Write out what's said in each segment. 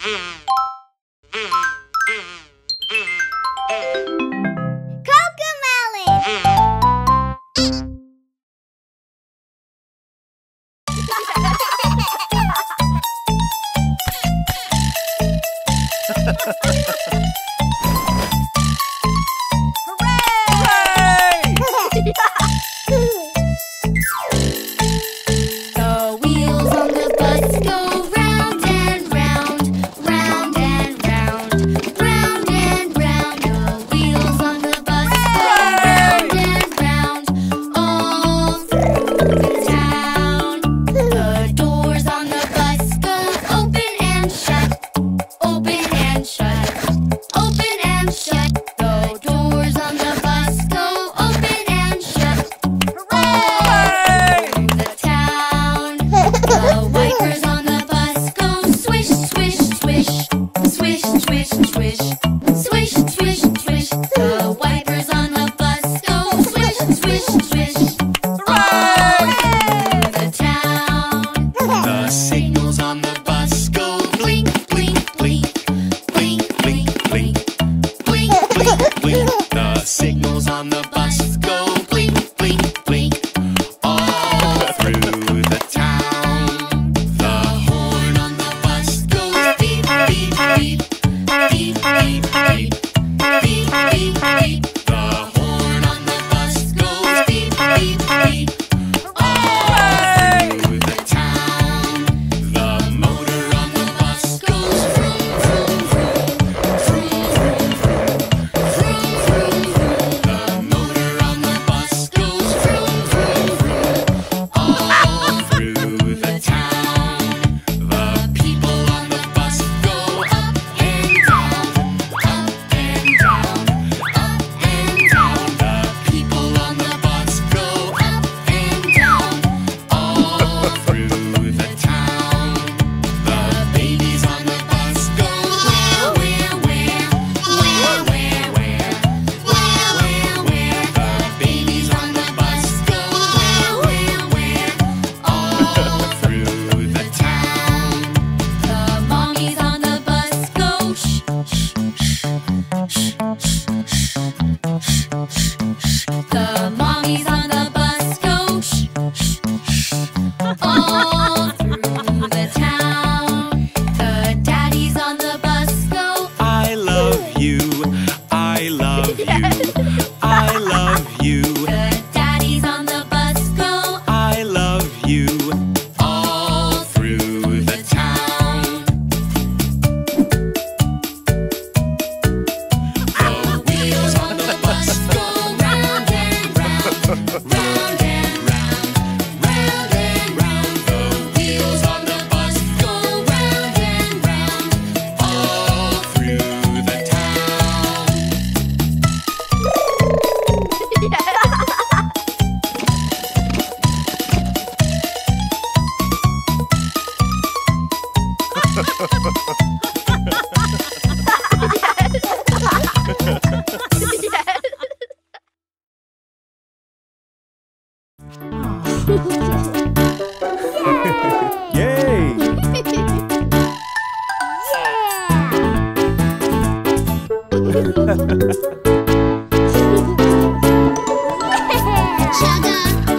Chugga,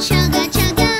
chugga, chugga.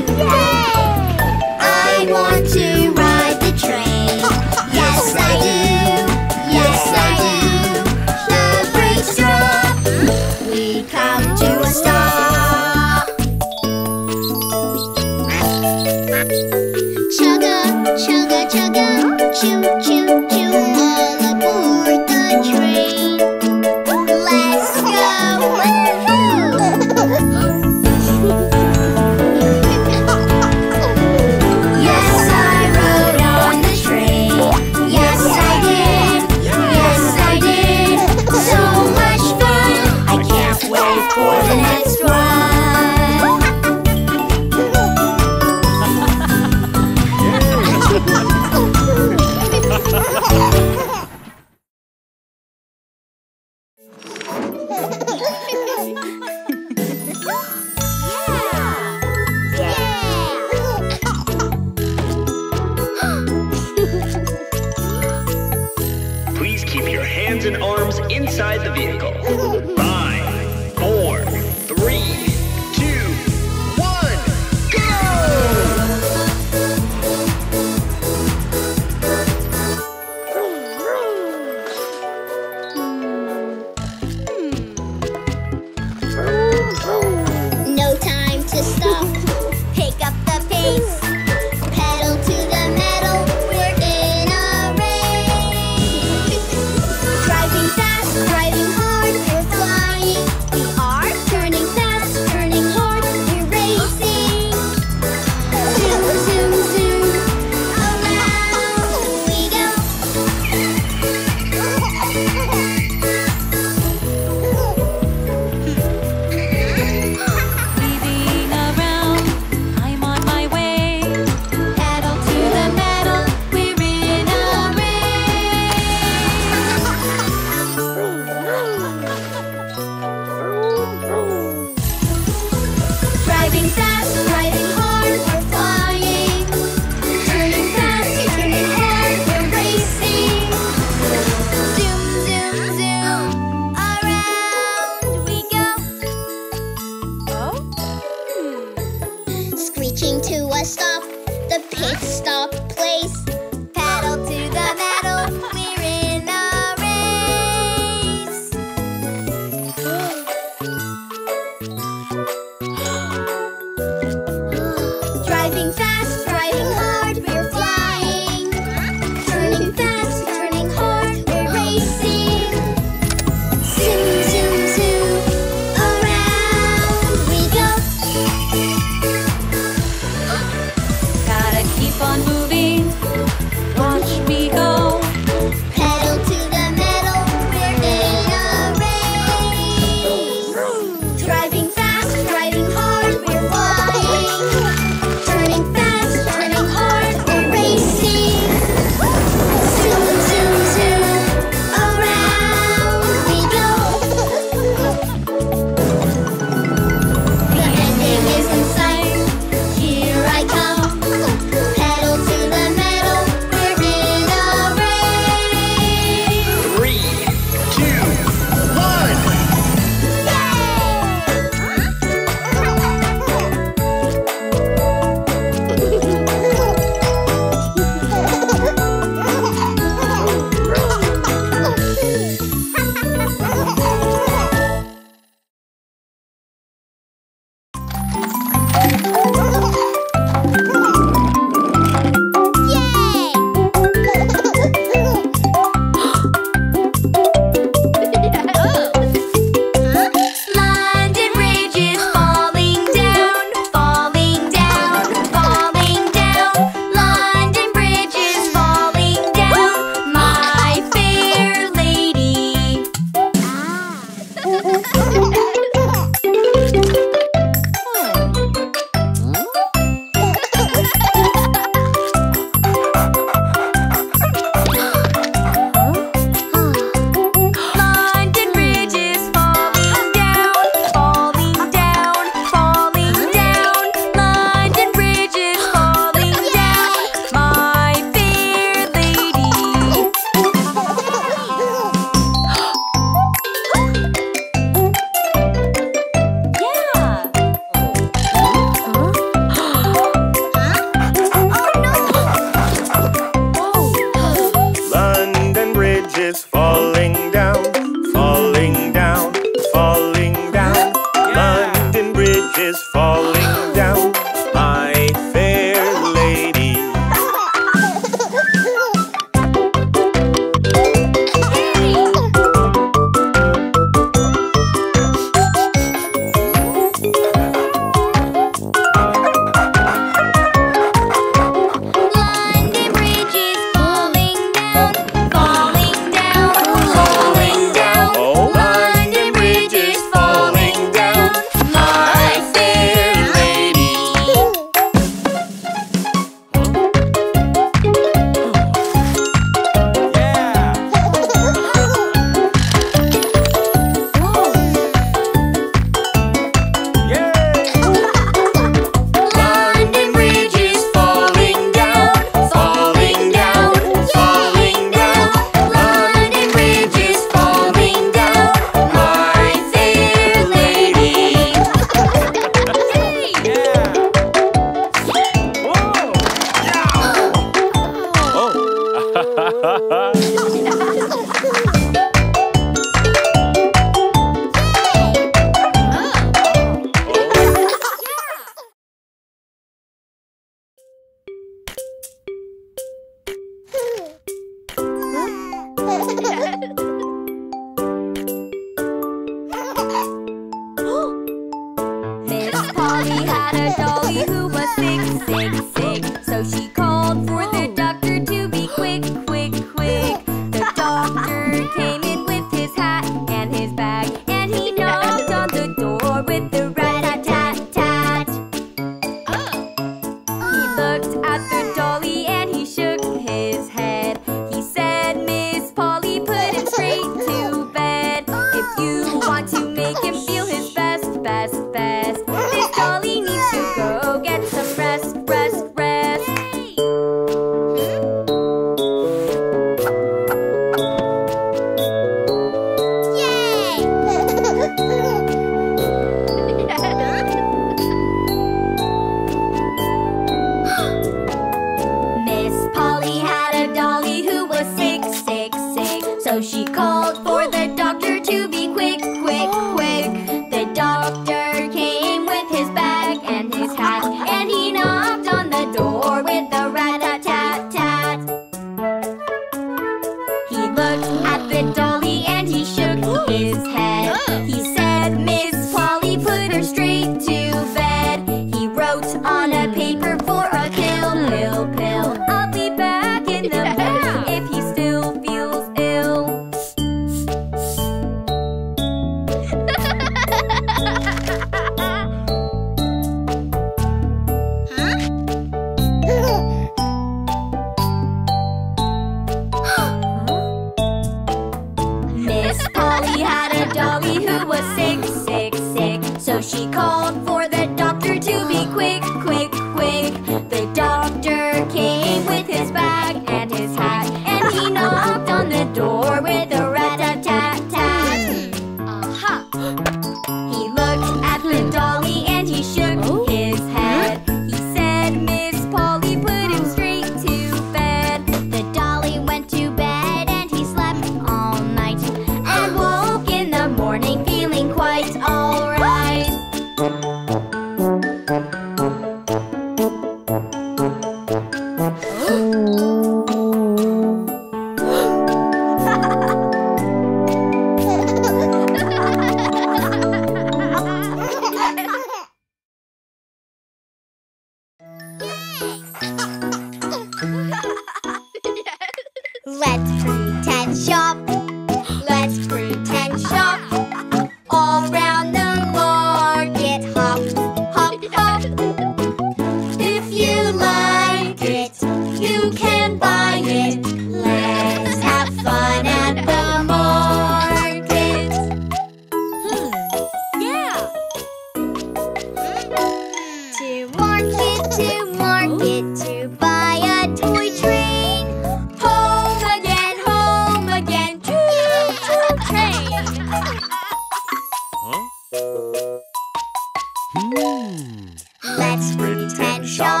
Let's pretend shop.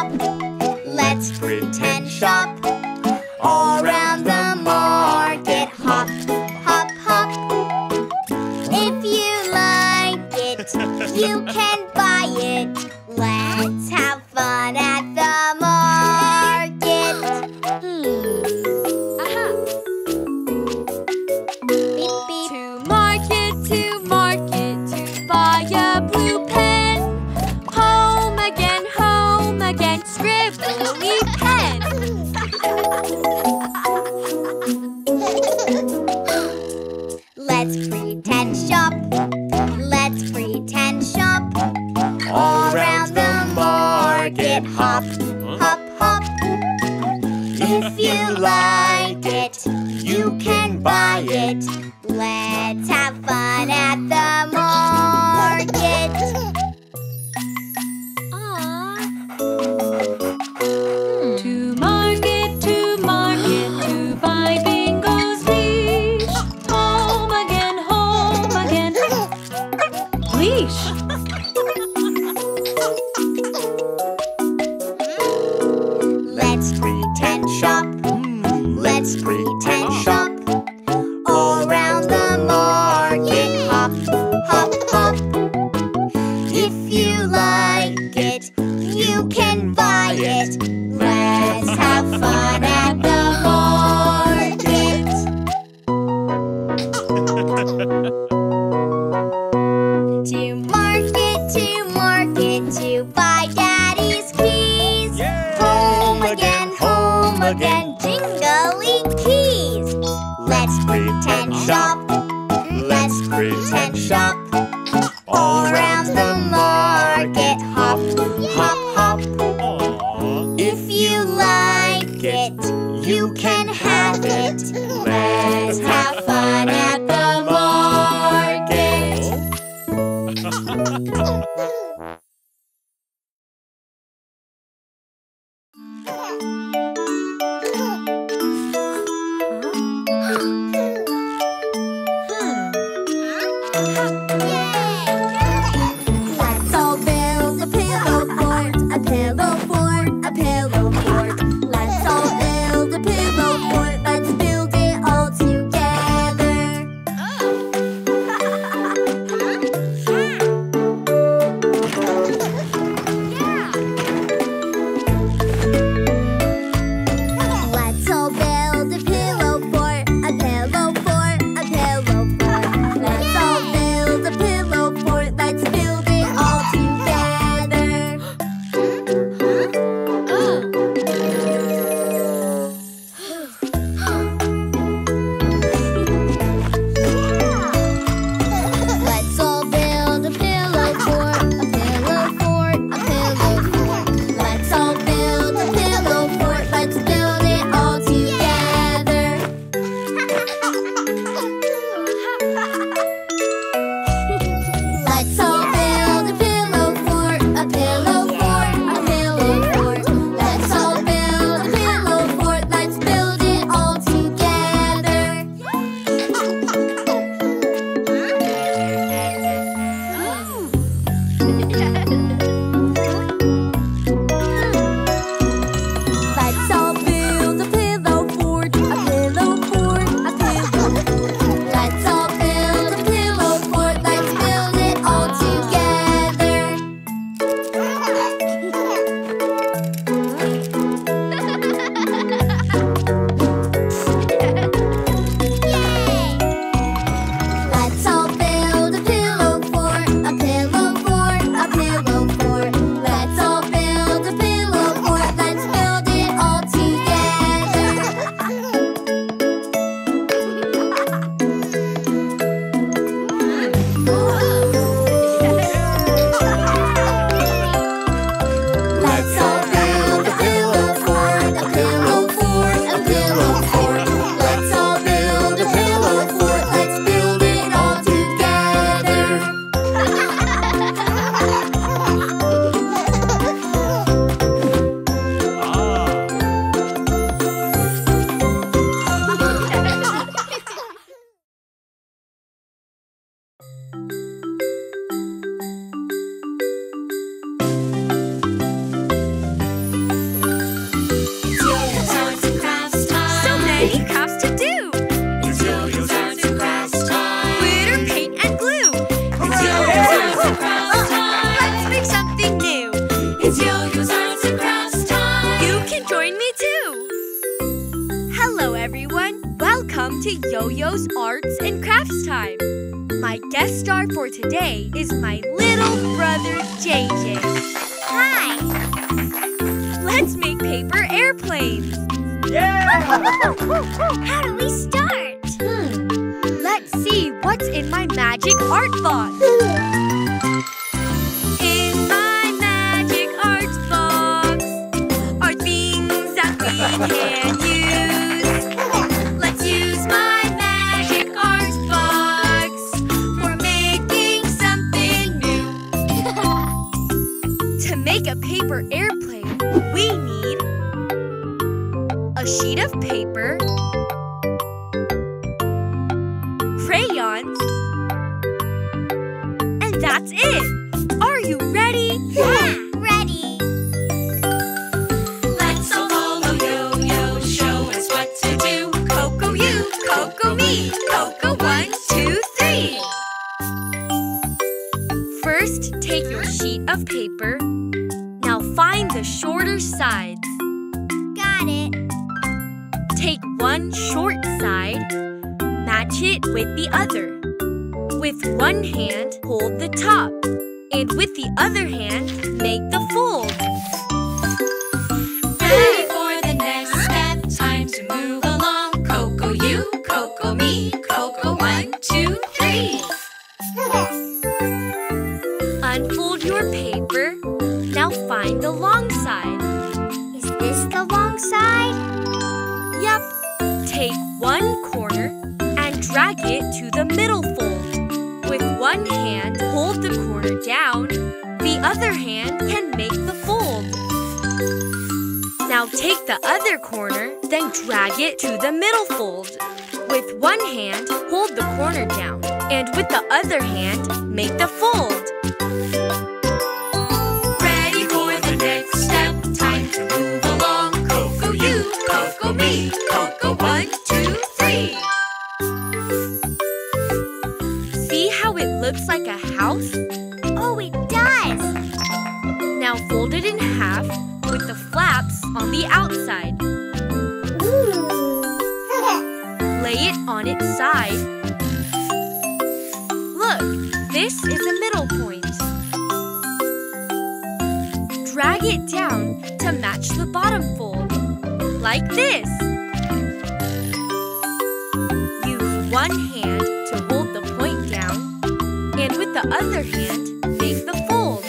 Let's Let's pretend shop. All round the market hop, hop, hop. If you like it, you can buy it. Let's have fun at the market. To market, to market, to buy daddy's keys. Yay! Home again, home again. Let's pretend shop. Let's pretend shop. All round the market hop, hop, hop. If you like it, you can have it. Let's have fun at the market. the shorter sides. Got it. Take one short side, match it with the other. With one hand, hold the top, and with the other hand, make the fold. Ready for the next step, time to move along. Coco you, Coco me, Coco 1, 2, 3. Unfold your paper. Now find the long side. Is this the long side? Yep. Take one corner and drag it to the middle fold. With one hand, hold the corner down. The other hand can make the fold. Now take the other corner, then drag it to the middle fold. With one hand, hold the corner down, and with the other hand, make the fold. Ready for the next step, time to move along. Coco you, Coco me, Coco 1, 2, 3. See how it looks like a house? Oh, it does! Now fold it in half with the flaps on the outside. Lay it on its side. Look, this is a middle point. Drag it down to match the bottom fold, like this. Use one hand to hold the point down, and with the other hand, make the fold.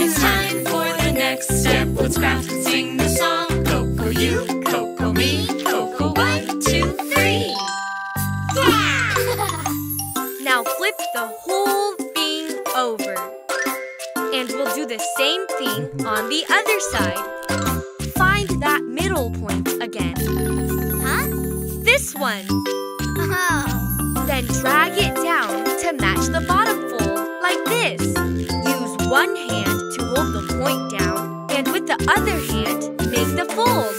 It's time for the next step. Let's craft and sing the song. Coco you, Coco me, Coco 1, 2, 3. Yeah! Now flip the whole thing over. And we'll do the same thing on the other side. Find that middle point again. Huh? This one. Oh. Then drag it down to match the bottom fold, like this. Use one hand to hold the point down, and with the other hand, make the fold.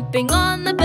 Jumping on the bed.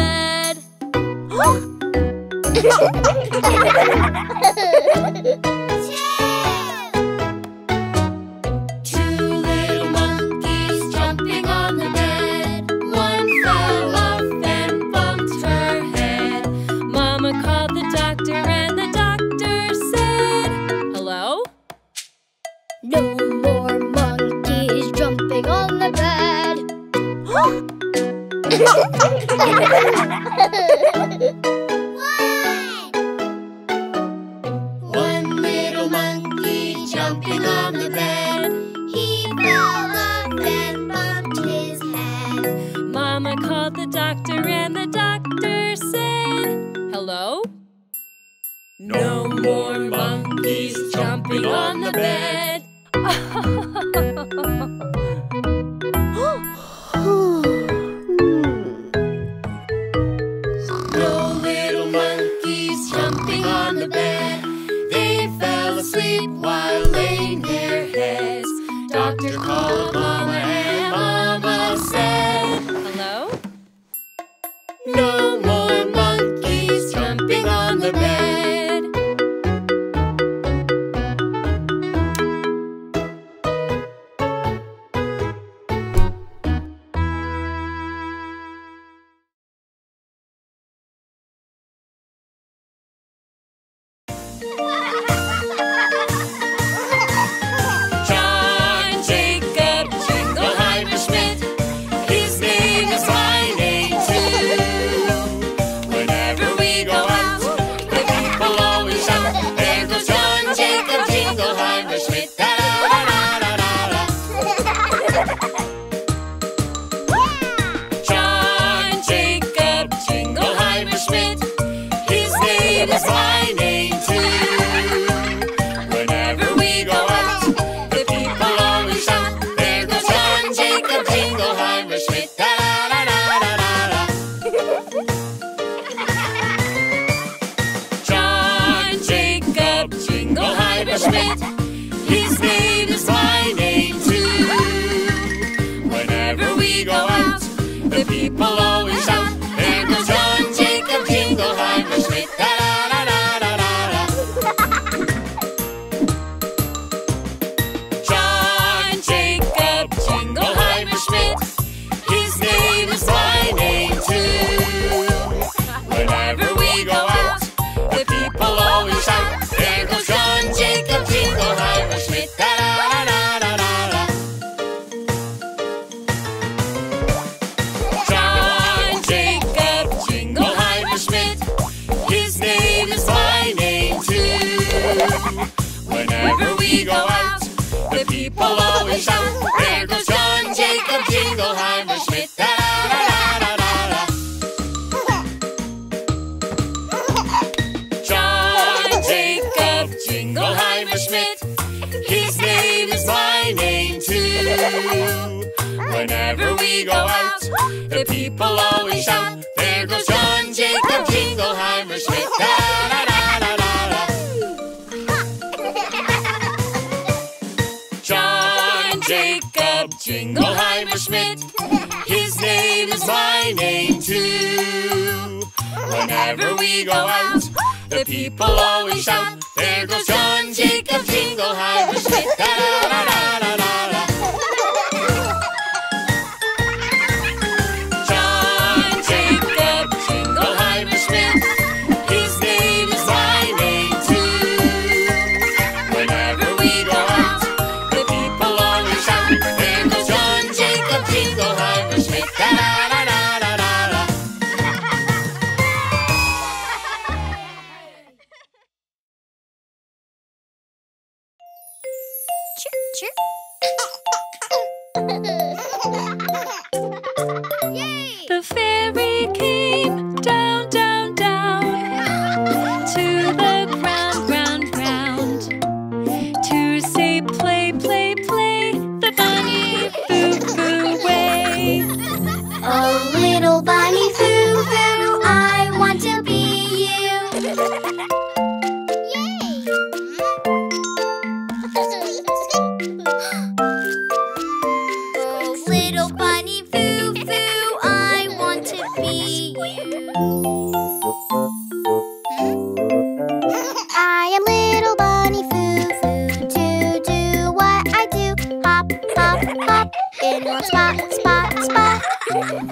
little spot, spot, spot.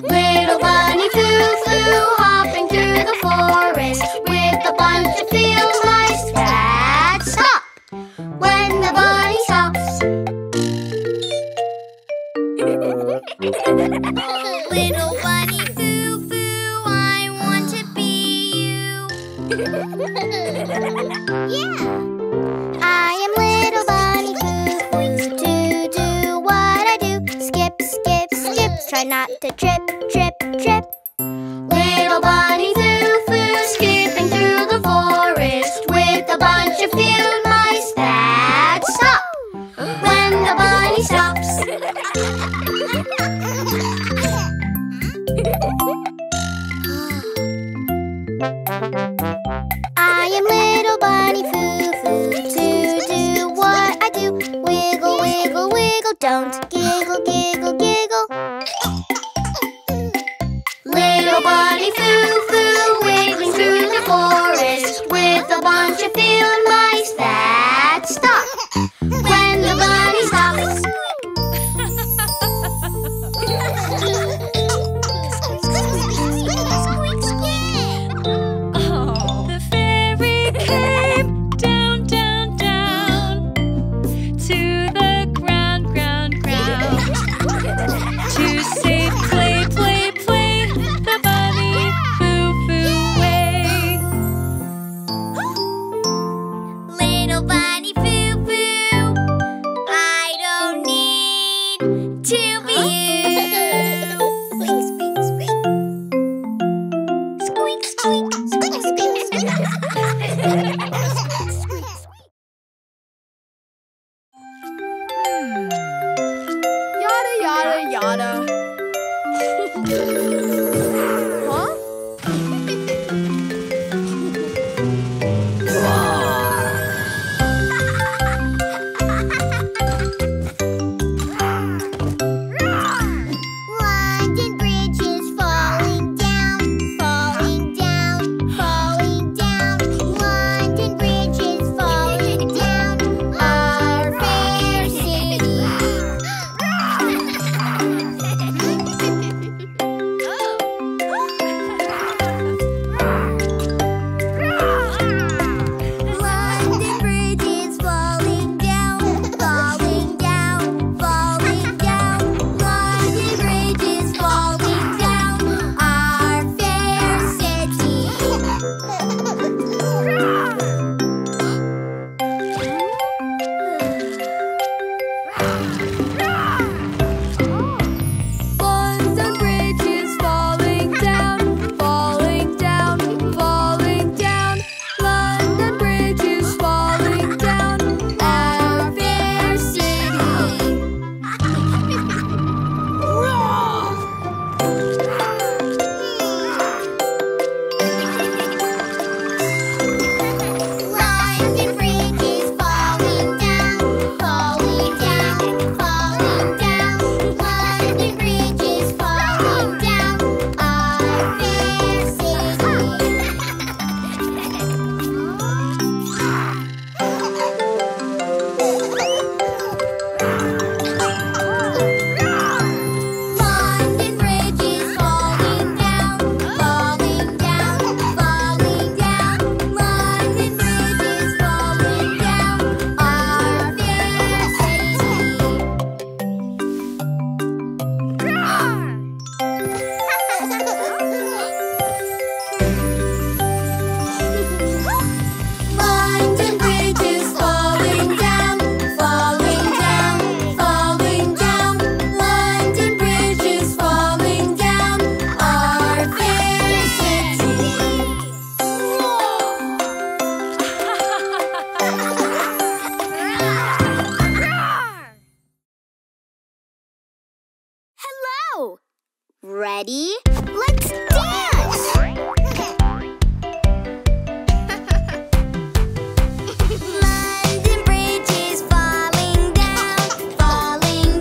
Little bunny flew, flew, hopping through the forest with a bunch of field mice that stop when the bunny stops. Little bunny flew, flew, I want to be you. Yeah. Try not to trip, trip, trip. Little bunny flew, flew, skipping through the forest with a bunch of field mice that stop when the bunny stops. I am little bunny foo foo to do what I do. Wiggle, wiggle, wiggle, don't giggle, giggle, giggle. Little bunny flew, flew, wiggling through the forest with a bunch of field mice that stop when the bunny stops. Oh, the fairy came down, down, down to the ground, ground, ground to say play, play, play. Ready? Let's dance! London Bridge is falling down, falling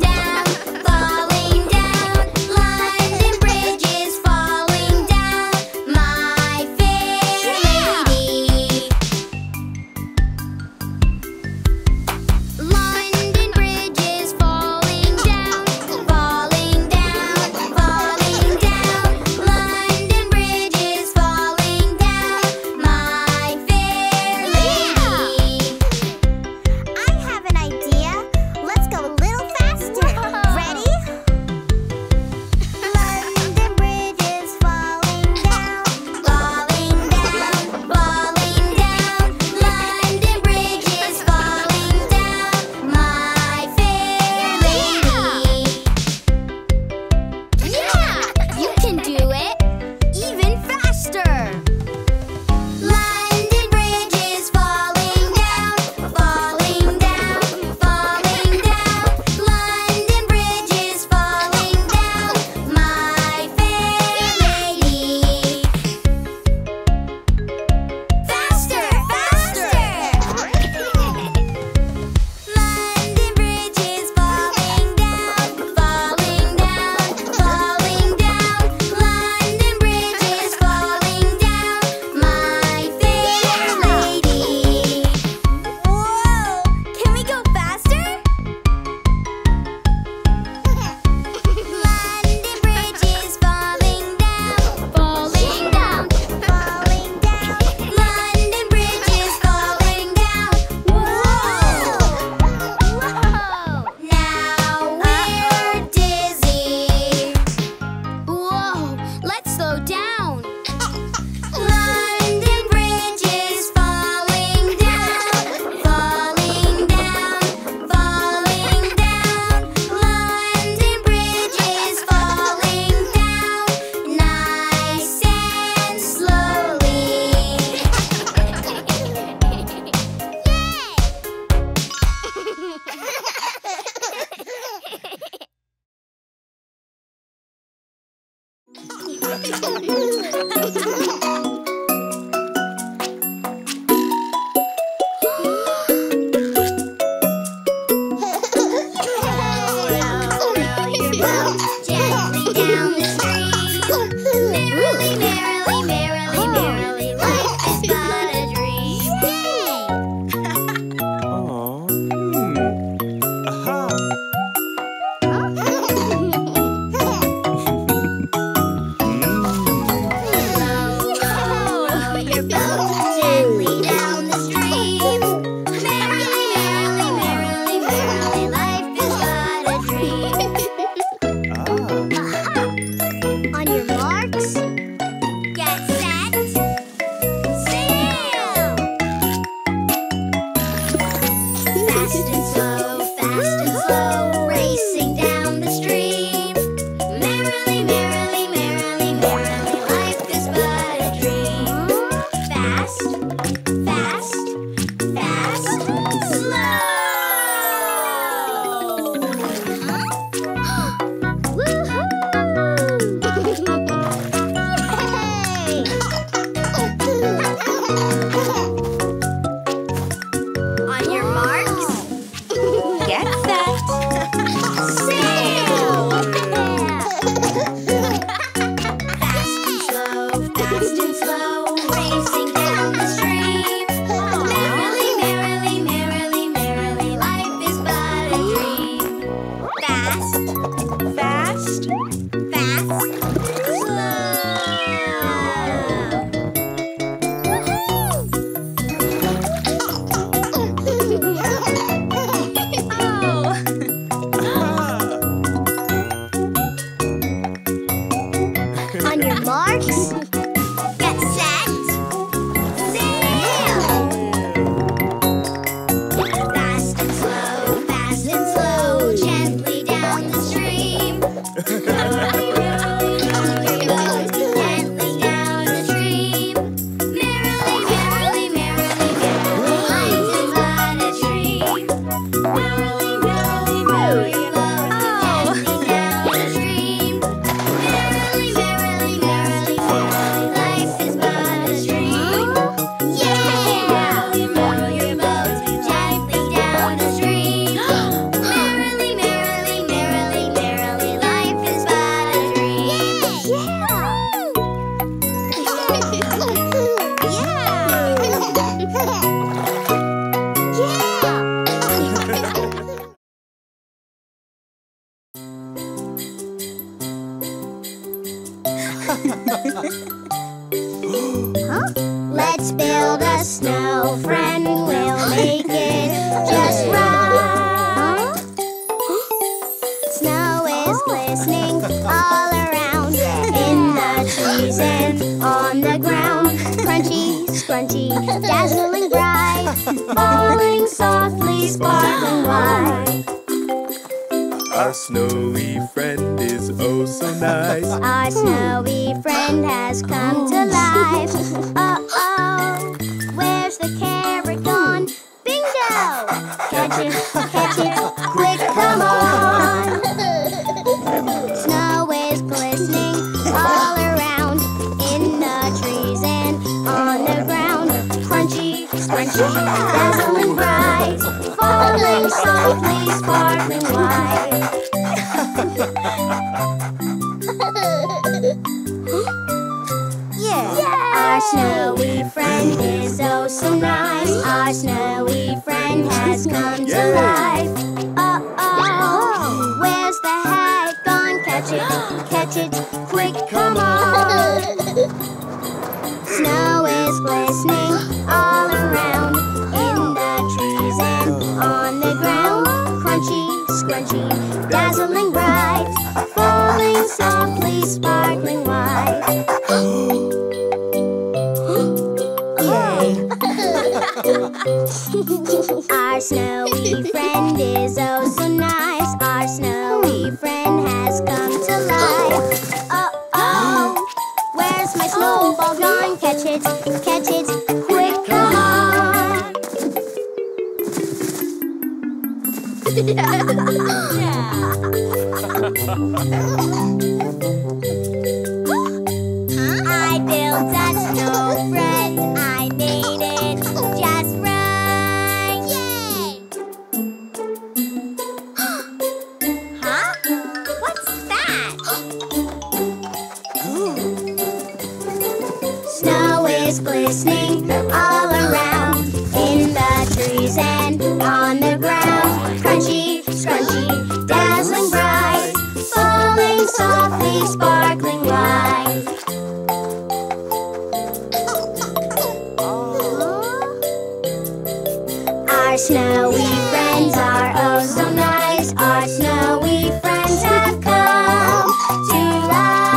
snowy friends are oh so nice. Our snowy friends have come to life.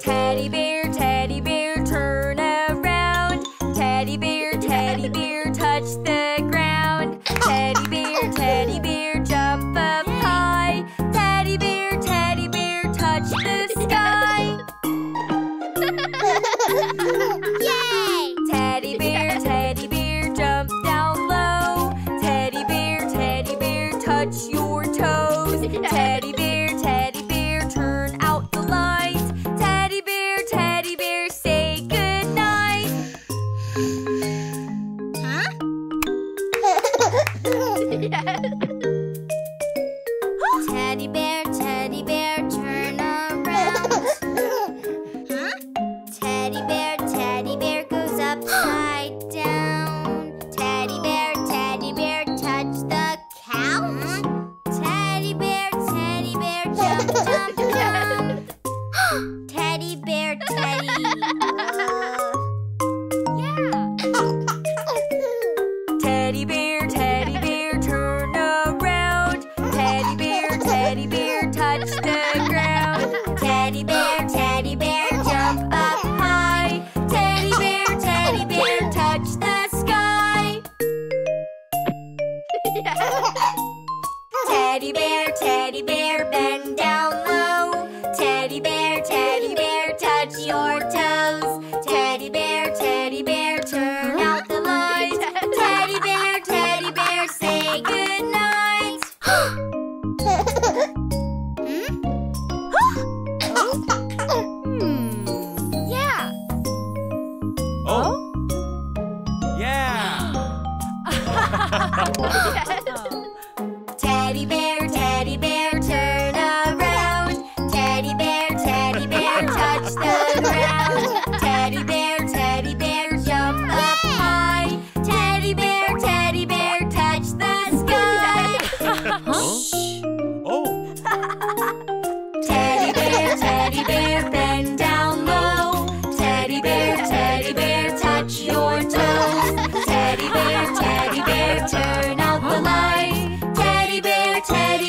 Teddy bear, teddy bear, turn around. Teddy bear, touch the ground. Teddy bear, jump up high. Teddy bear, touch the sky. Yay! Teddy bear, jump down low. Teddy bear, touch your toes. Teddy bear, turn out the lights. Teddy bear, say goodnight. Teddy bear, turn around. Teddy bear goes upside down. Teddy bear, touch the couch. Teddy bear, jump, jump, jump. Teddy bear, turn around. Teddy bear, touch the ground. Teddy bear, jump up high. Teddy bear, touch the sky. Teddy bear, bend down low. Teddy bear, touch your toes. Teddy bear, turn out the lights. Teddy bear, say goodnight. Yeah. Teddy bear, turn around. Teddy bear, touch the ground. Teddy bear, jump up high. Teddy bear, touch the sky. Teddy bear, bend down low. Teddy bear, touch your toes. Teddy bear, turn out the light. Teddy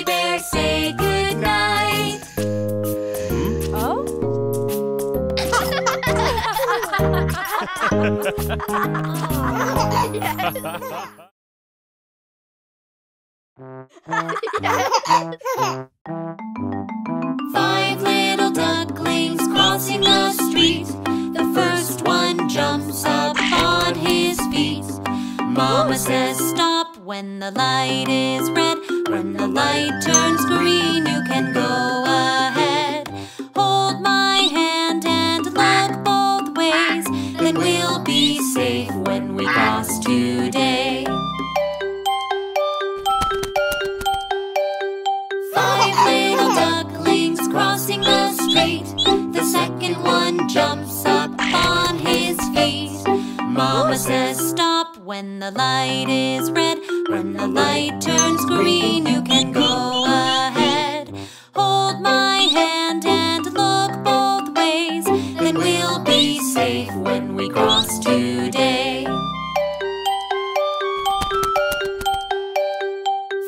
bear, say goodnight. Five little ducklings crossing the street. The first one jumps up on his feet. Mama says stop when the light is red. When the light turns green, you can go ahead. Hold my hand and look both ways. Then we'll be safe when we cross today. Five little ducklings crossing the street. The second one jumps up on his feet. Mama says stop when the light is red. When the light turns green, you can go ahead. Hold my hand and look both ways. Then we'll be safe when we cross today.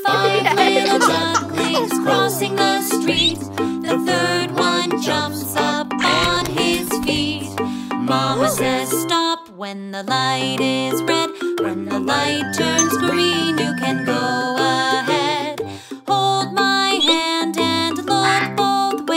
Five little ducklings crossing the street. The third one jumps up on his feet. Mama says stop when the light is red. When the light turns green, you can go ahead. Hold my hand and look both ways.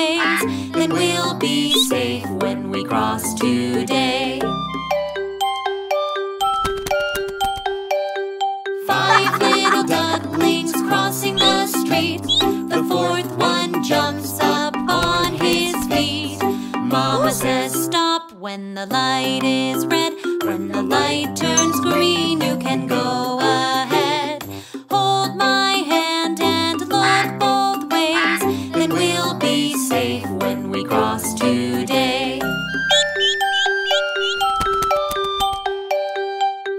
Then we'll be safe when we cross today. Five little ducklings crossing the street. The fourth one jumps up on his feet. Mama says stop when the light is red. When the light turns green, you can go ahead. Hold my hand and look both ways. Then we'll be safe when we cross today.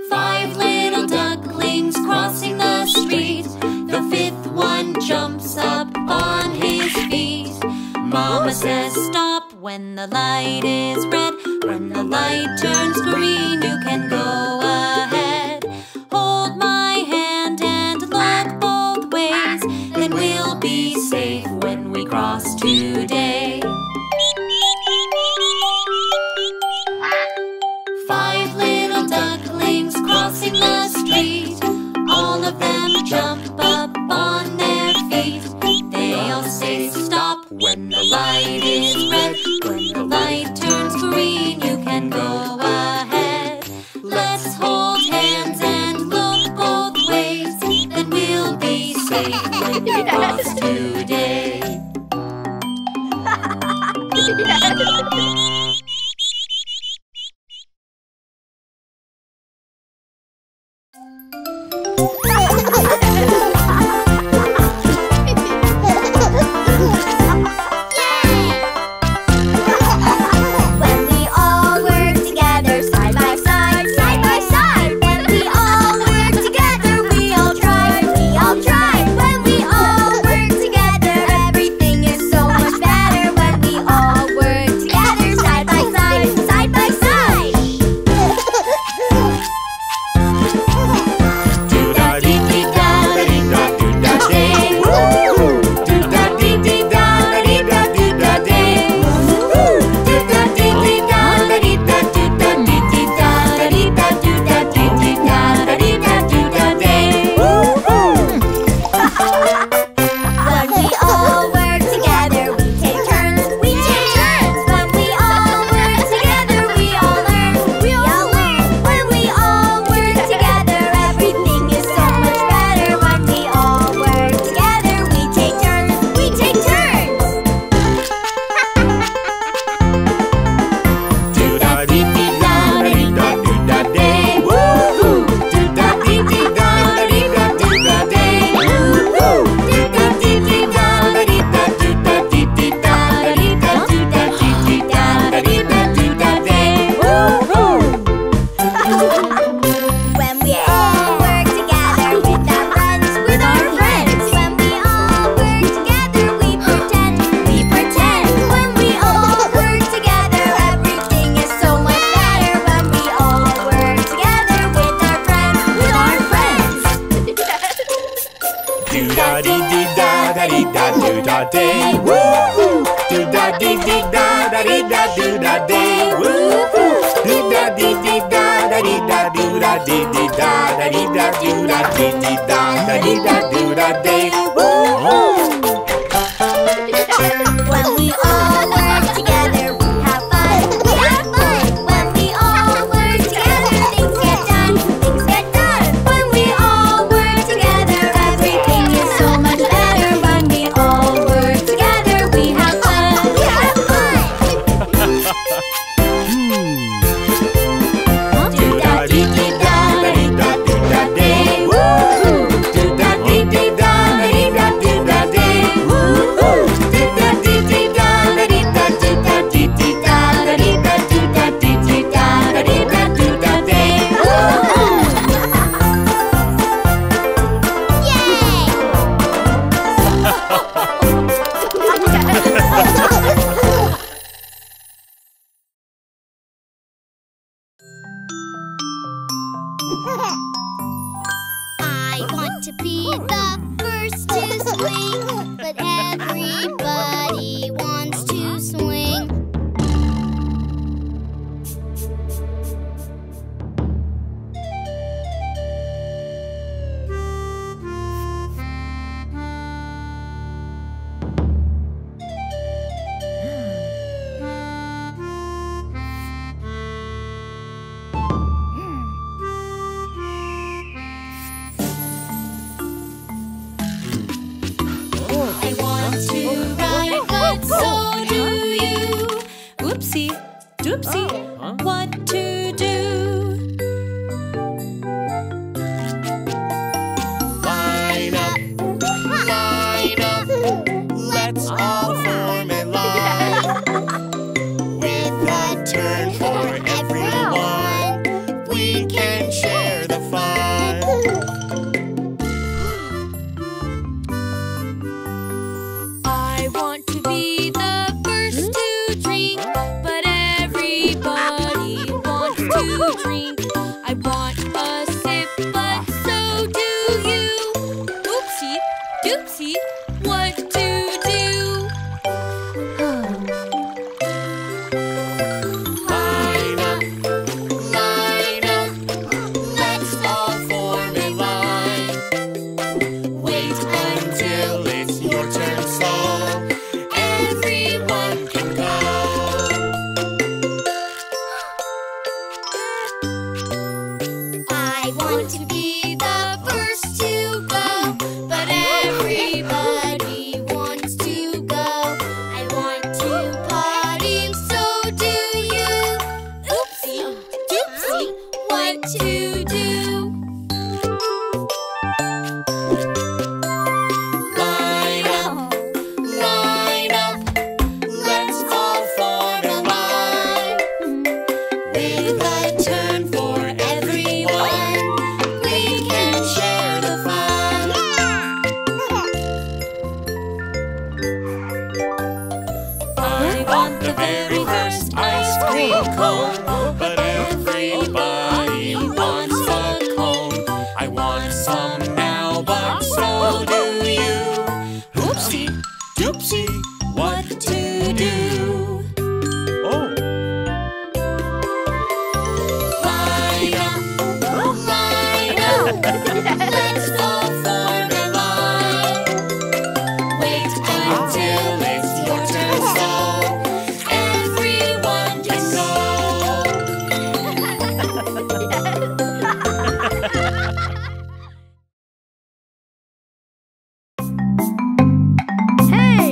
Five little ducklings crossing the Mama says stop when the light is red. When the light turns green, you can go ahead. Hold my hand and look both ways, then we'll be safe when we cross today. 5 little ducklings crossing the street. All of them jump up on their feet. They all say stop when the light is red. When the light turns green, you can go ahead. Let's hold hands and look both ways, then we'll be safe when we cross today. That day. the very first ice cream cone, but everybody wants a cone. I want some now, but so do you. Oopsie, doopsie, what to do? Let's go for the line. Wait until it's your turn, so everyone can go. Hey!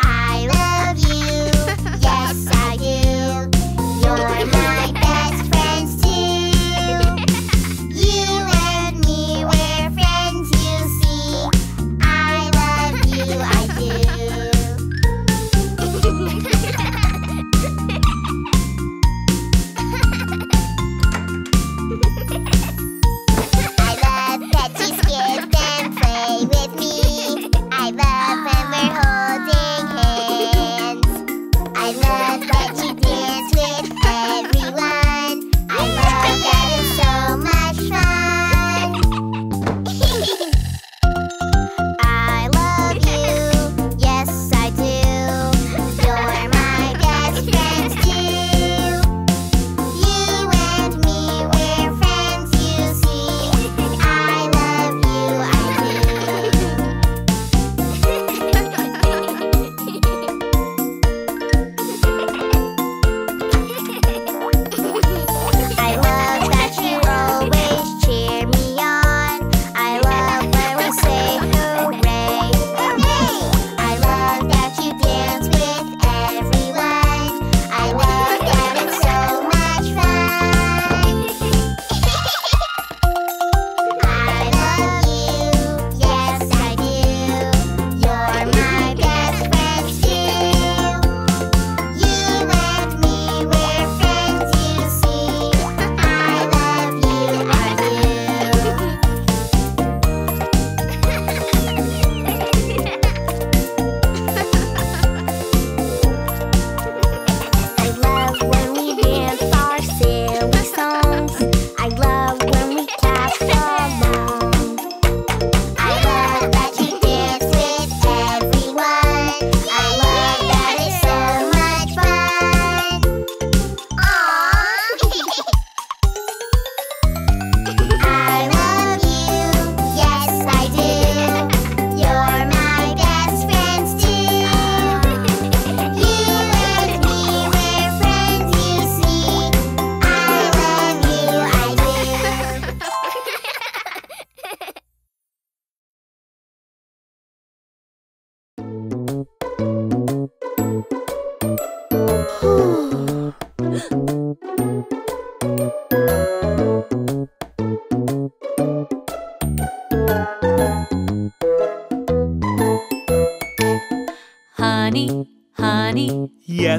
I love that you skip and play with me.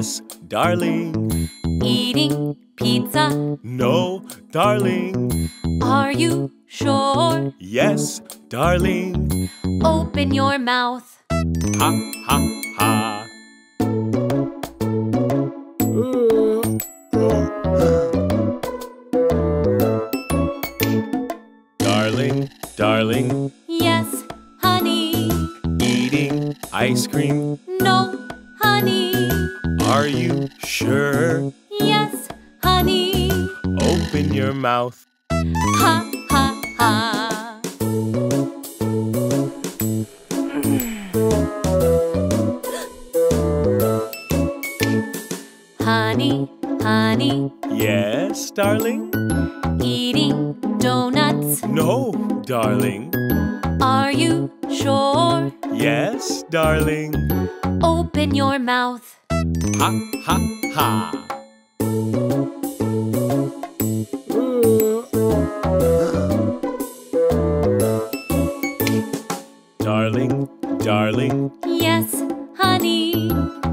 Yes, darling. Eating pizza? No, darling. Are you sure? Yes, darling. Open your mouth. Ha, ha, ha. Darling, darling. Yes, honey. Eating ice cream? No, honey. Are you sure? Yes, honey. Open your mouth. Ha, ha, ha. Honey, honey. Yes, darling. Eating donuts? No, darling. Are you sure? Yes, darling. Open your mouth. Ha, ha, ha. Darling, darling. Yes, honey.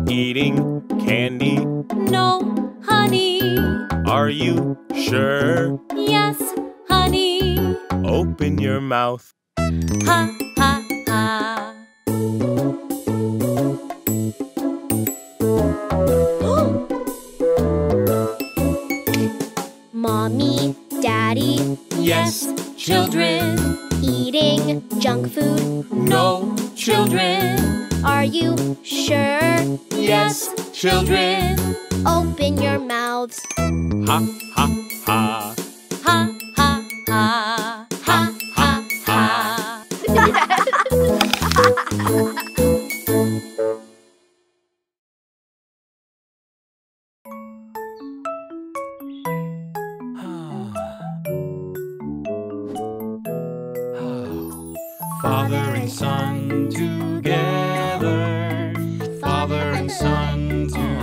Eating candy? No, honey. Are you sure? Yes, honey. Open your mouth. Ha, ha, ha. Mommy, Daddy. Yes, children. Eating junk food? No, children. Are you sure? Yes, children. Open your mouths. Ha, ha, ha. Ha, ha, ha. Ha, ha, ha. Father and son together. Father and son together.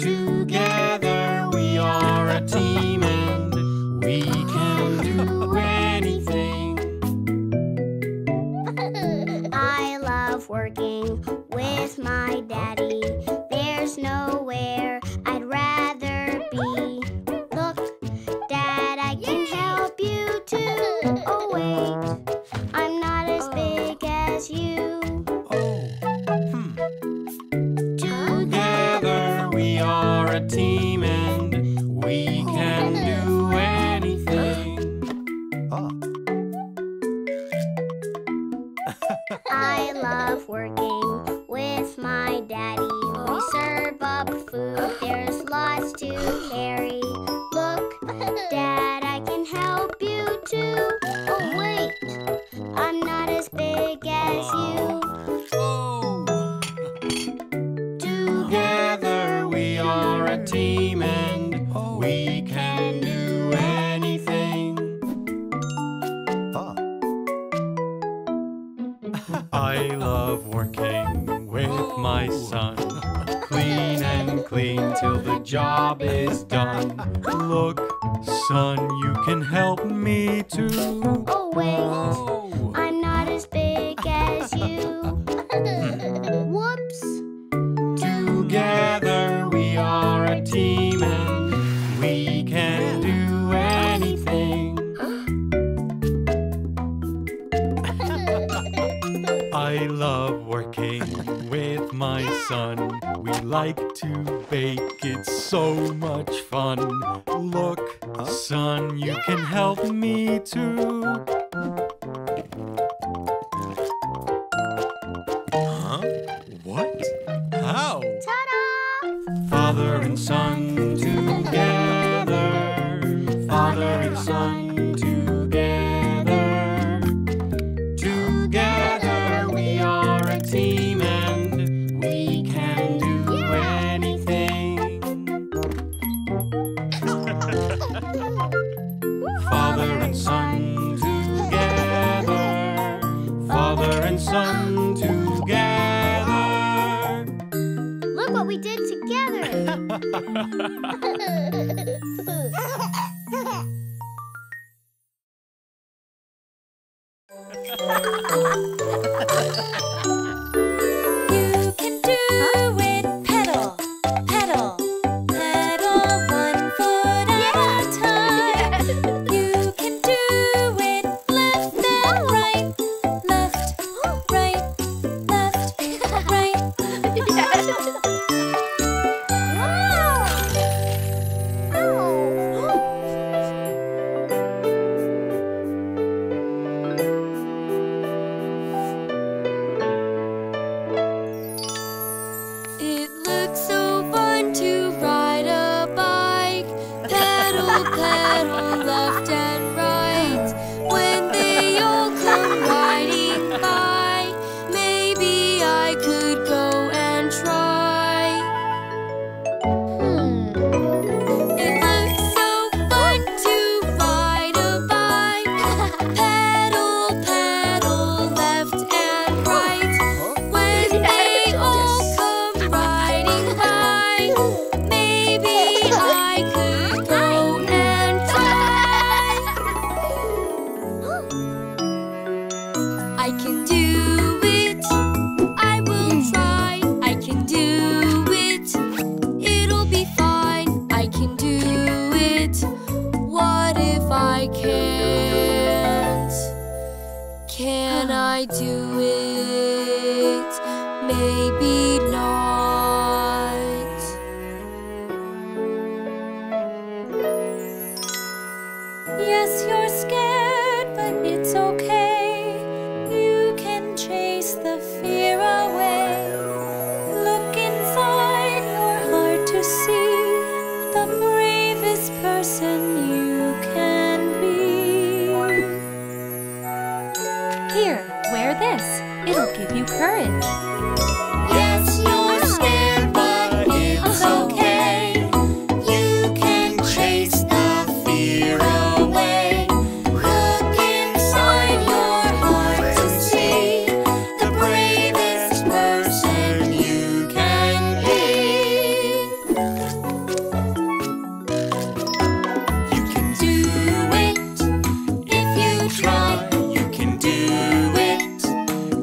Together we are a team and we can do anything. I love working with my daddy. There's nowhere I'd rather be. Look, Dad, I can help you too. Oh wait, I'm not as big as you. Oh, Together we are a team and we can do anything. I love working with my daddy. We serve up food, there's lots to carry. Look, Dad, I can help you too. Oh wait, I'm not as big as you. Oh. Together we are a team and we can do anything. I love working with my son. Clean and clean till the job is done. Look, son, you can help me too. Oh wait, I'm not as big as you. Whoops. Together we are a team and we can do anything. I love working with my son. We like to bake, it's so much fun. Look, son, you can help me too. Huh? What? How? Ta-da! Father and son together. Father and son together. Together we are a team and we can do Father and son together. Father and son together. Look what we did together. You can do pedal left and right. When they all come riding by, maybe I could go and try. It looks so fun to ride a bike. Pedal, pedal left and right. When they all come riding by, maybe I could go and try. I can do it. I will try. I can do it. It'll be fine. I can do it. What if I can't? Can I do it? Maybe not. Yes, you're scared, but it's okay. You can chase the fear away. Look inside your heart to see the bravest person you can be. Here, wear this. It'll give you courage. Yes, you're scared, but it's okay. You can chase the fear away. Look inside your heart to see the bravest person you can be. You can do it if you try. You can do it.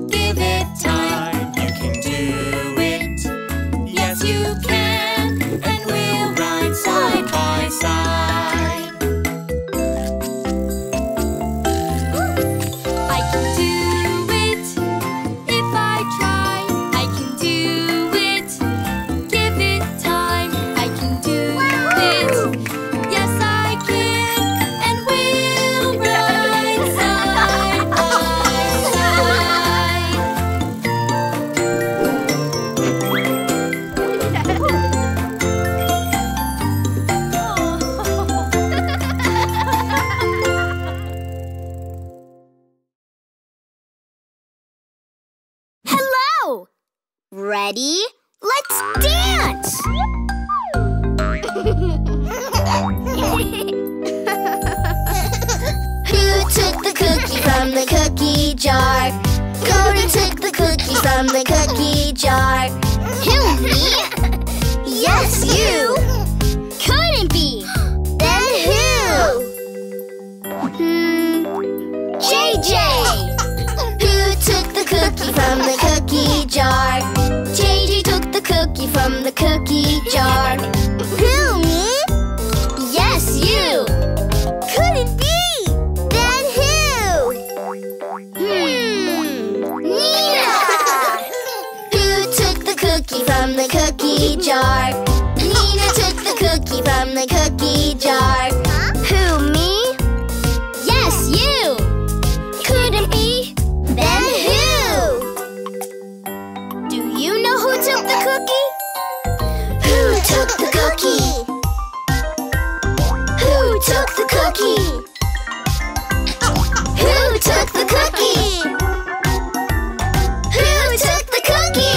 Give it time. You can do it. Yes, you can. And we'll ride side by side. I can do it if I try. I can do it. Give it time. I can do it. Yes, I can. And we'll ride side by side. Hello! Ready? Let's dance! Who took the cookie from the cookie jar? Cody took the cookie from the cookie jar. Who, me? Yes, you! Couldn't be! Then who? JJ! Who took the cookie from the cookie jar? JJ took the cookie from the cookie jar. Who, me? Yes, you! Couldn't be! Then who? Nina! Who took the cookie from the cookie jar? Nina took the cookie from the cookie jar. Who, me? Yes, you! Couldn't be! Then who? Do you know who took the cookie? Who took the cookie? Who took the cookie? Who took the cookie? Who took the cookie?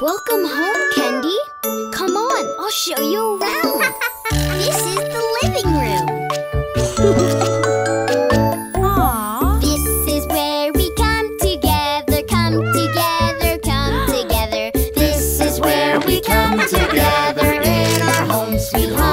Welcome home, Kendi. Come on, I'll show you around. This is the living room. Aww. This is where we come together, come together, come together. This is where we come together in our home sweet home.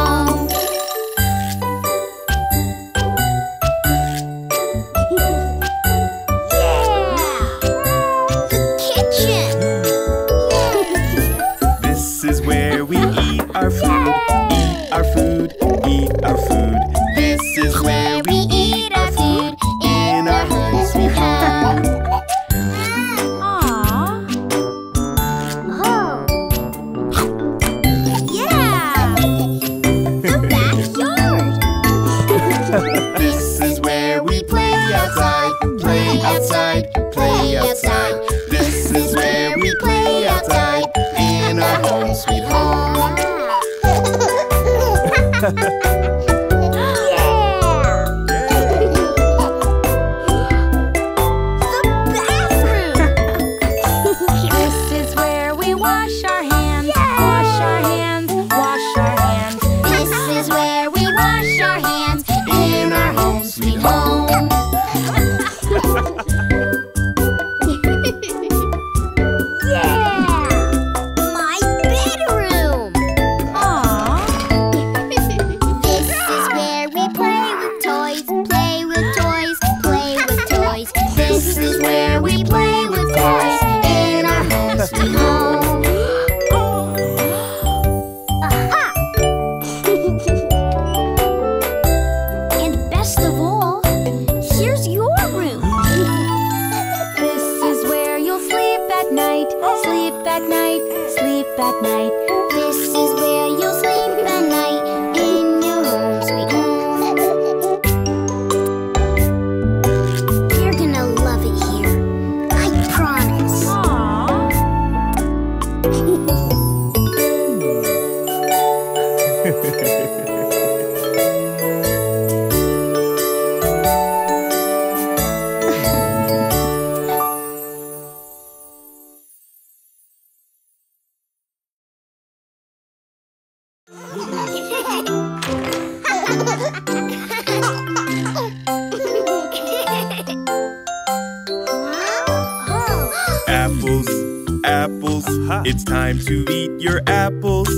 It's time to eat your apples.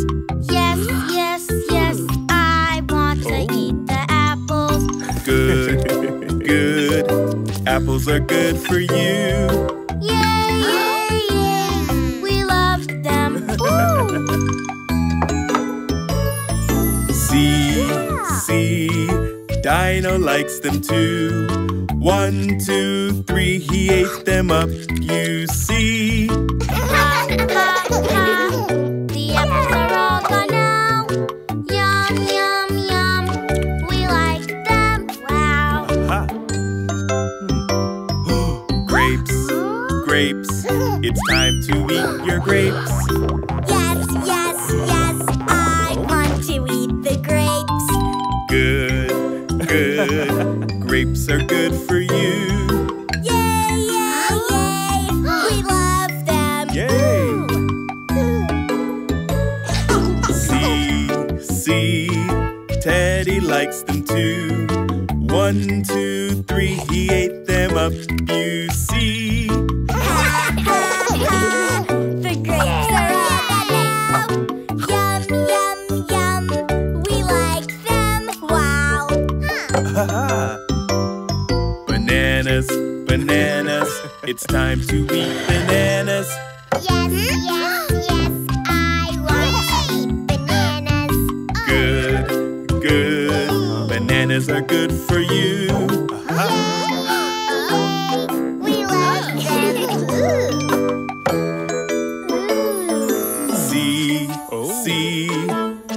Yes, yes, yes, I want to eat the apples. Good, good. Apples are good for you. Yay, yay, yay. We love them. Ooh. See, see, Dino likes them too. 1, 2, 3, he ate them up, you see. The apples are all gone now. Yum, yum, yum. We like them. Wow. Grapes, grapes. It's time to eat your grapes. Yes, yes, yes. I want to eat the grapes. Good, good. Grapes are good for you. Teddy likes them too. 1, 2, 3, he ate them up, you see. The grapes are all gone now. Yum, yum, yum. We like them. Wow. Bananas, bananas. It's time to eat bananas. Yes, yes, yes. I want to eat bananas. Good. Good. Bananas bananas are good for you. We love them. See,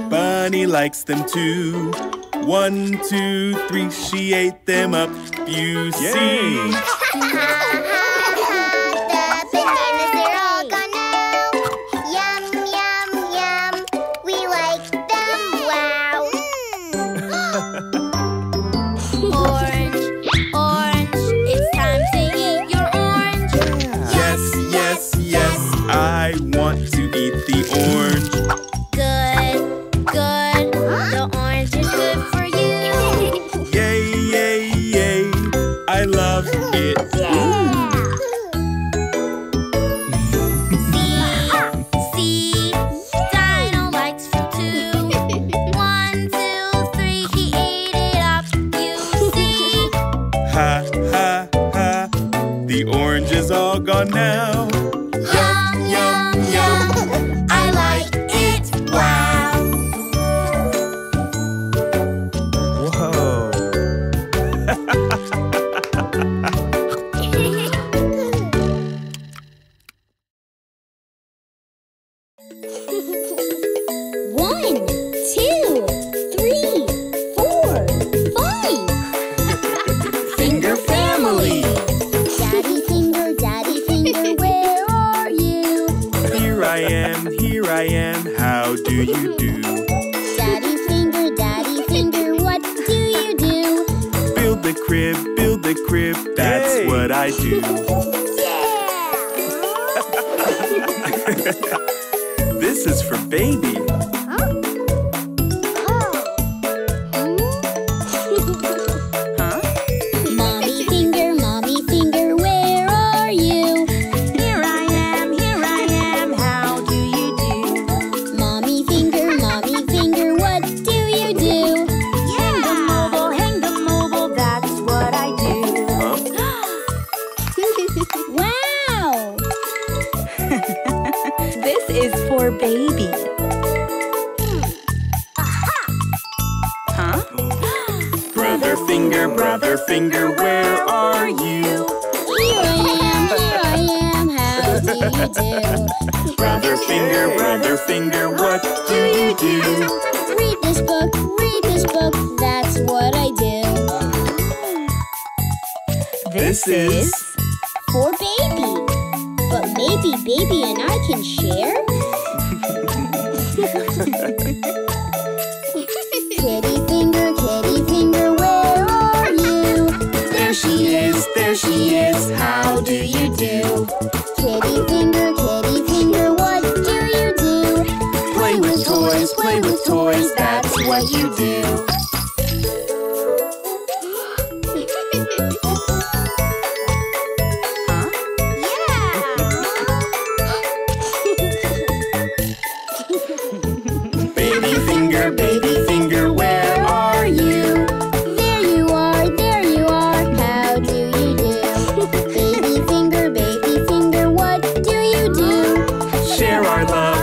Bunny likes them too. 1, 2, 3, she ate them up, you see.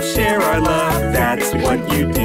Share our love, that's what you do.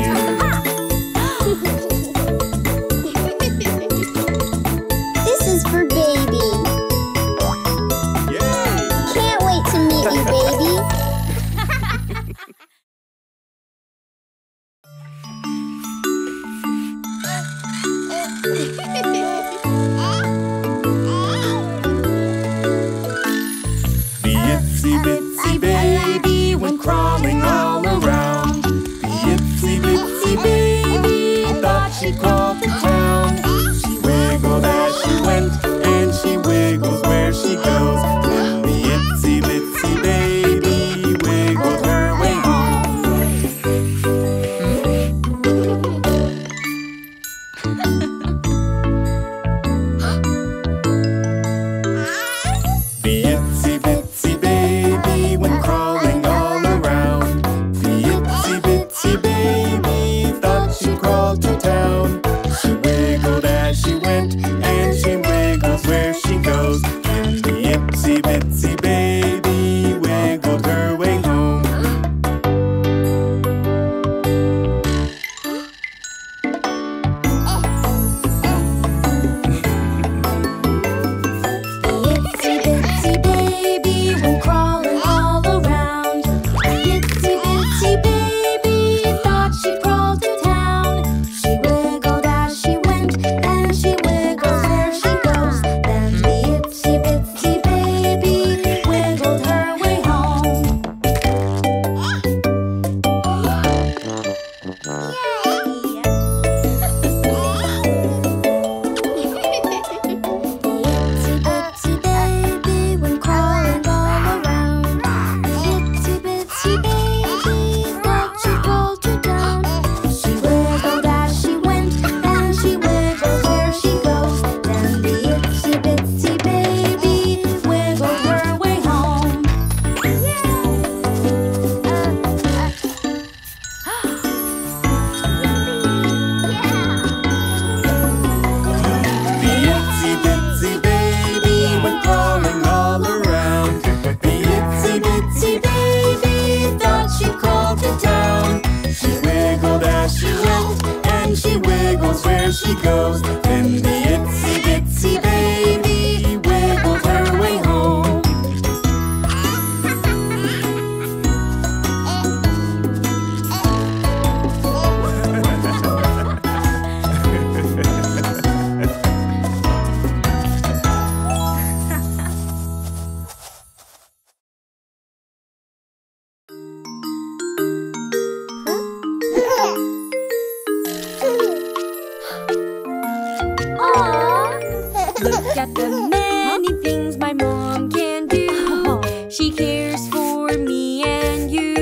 Look at the many things my mom can do. She cares for me and you.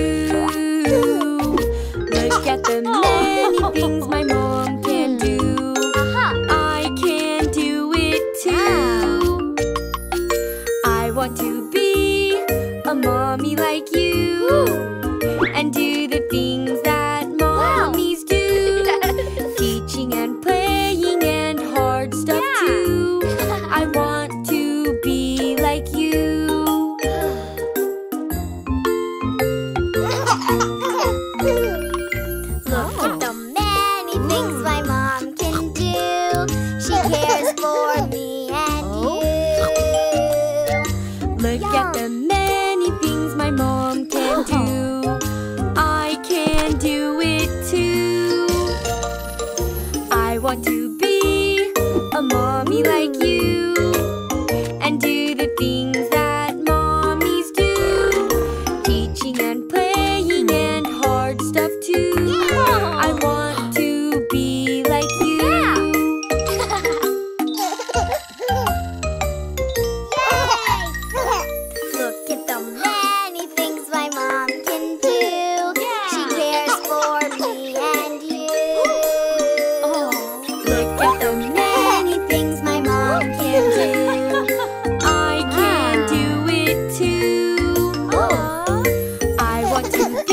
Look at the many things my mom can do. I can do it too. I want to be a mommy like you and do the things that mommies do. Teaching and playing and hard stuff too. I want to be like you. Look at the many things my mom can do. She cares for me and you. Look at the many things my mom can do. I want to be a mommy like you and do the things that mommies do. Teaching and playing and hard stuff too. I want to be like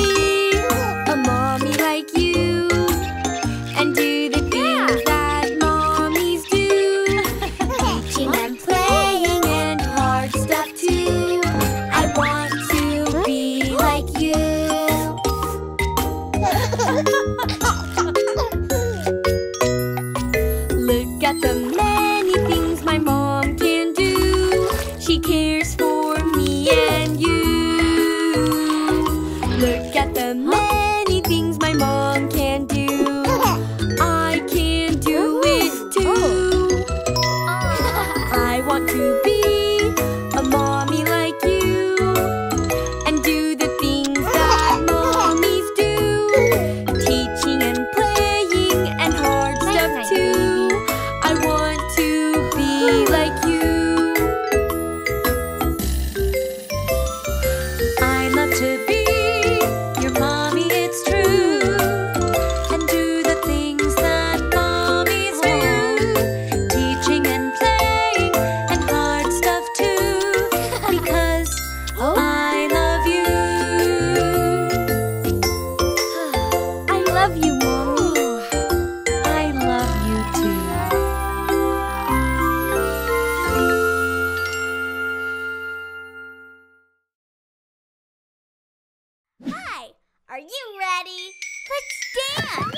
you. Look at the many things my mom can do. She cares for me and you. Look at the many things my mom can do. I can do it too. I want to be a mommy like you and do the things that mommies do. Teaching and playing and hard stuff too. I want to be like you. Look at the many things my mom can do. She cares for me and you. Look at the many things my mom can do. I can do it too. I want to be a mommy like you and do the things that mommies do. Teaching and playing and hard stuff too. Are you ready? Let's dance!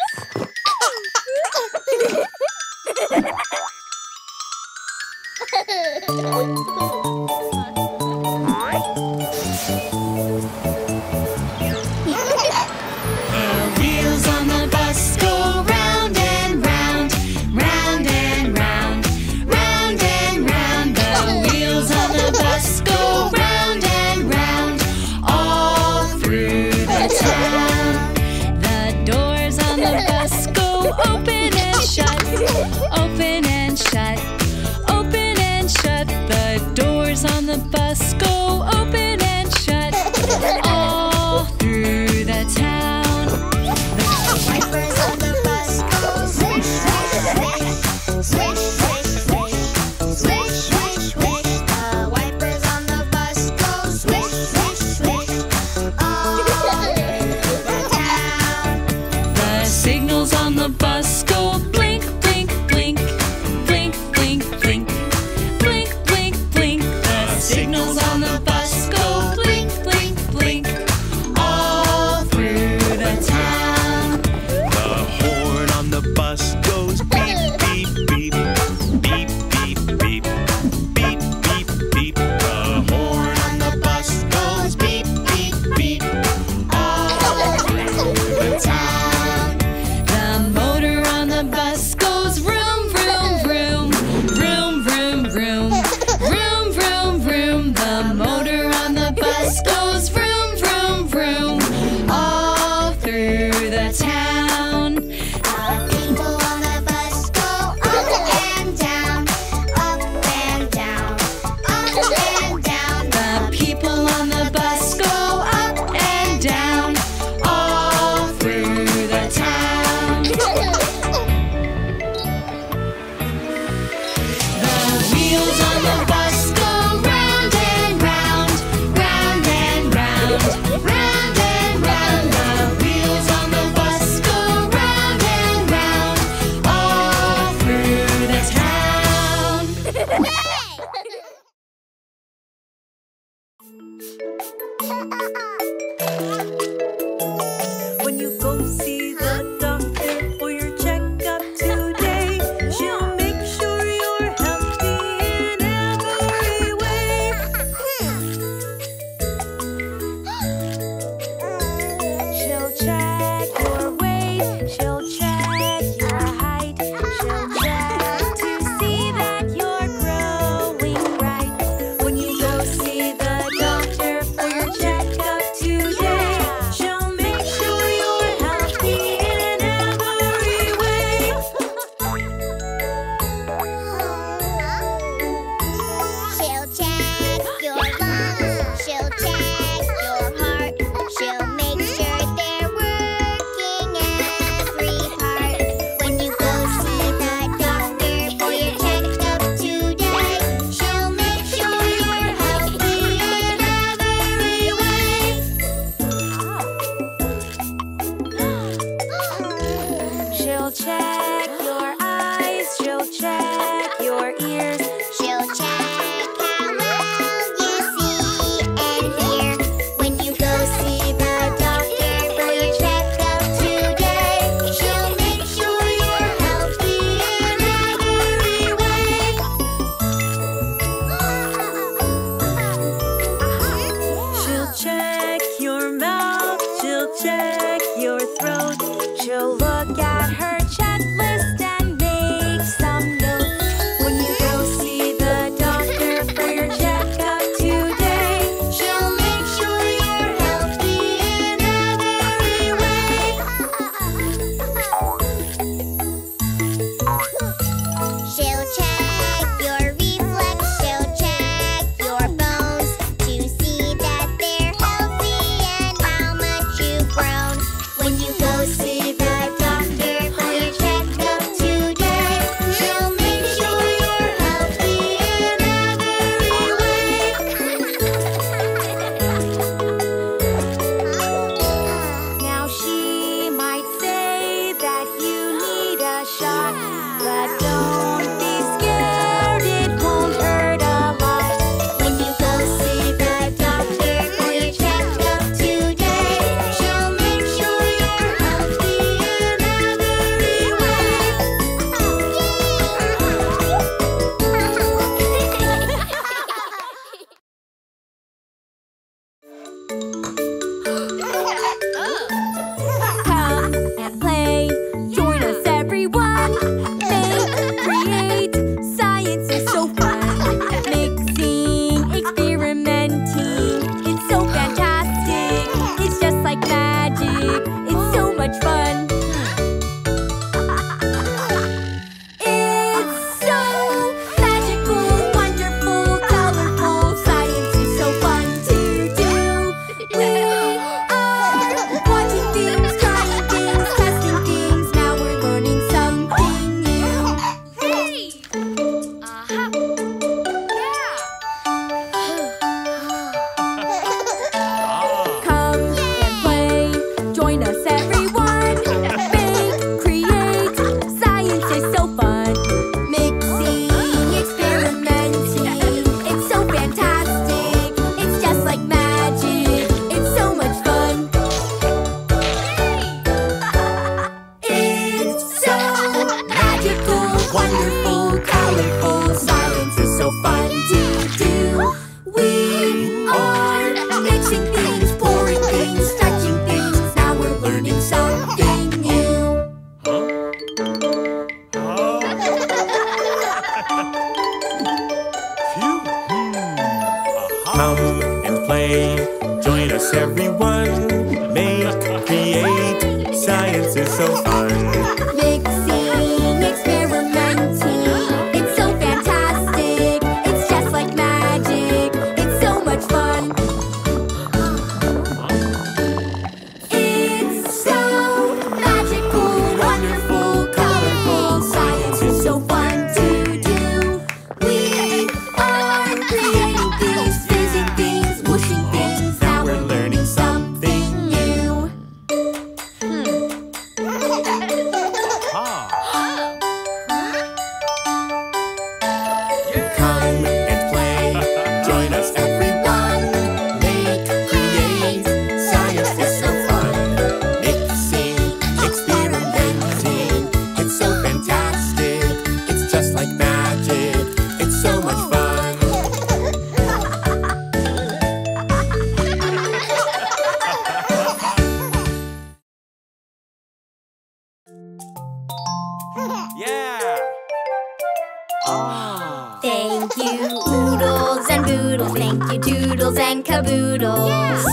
Open and shut, open and shut. The doors on the bus go open and shut all through the town. The wipers on the bus go swish, swish, swish, swish, swish, swish, swish, swish, swish. The wipers on the bus go swish, swish, swish all through the town. The signals on the bus go blink, blink, blink, blink, blink, you, oodles and boodles. Thank you, doodles and caboodles.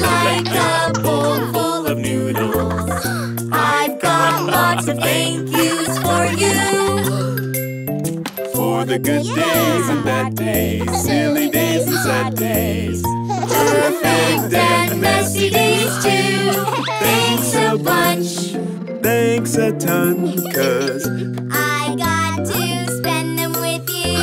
Like a bowl full of noodles, I've got lots of thank yous for you. For the good days and bad days, silly days and sad days, perfect and messy days too. Thanks a bunch. Thanks a ton, 'cause I got to spend them with you.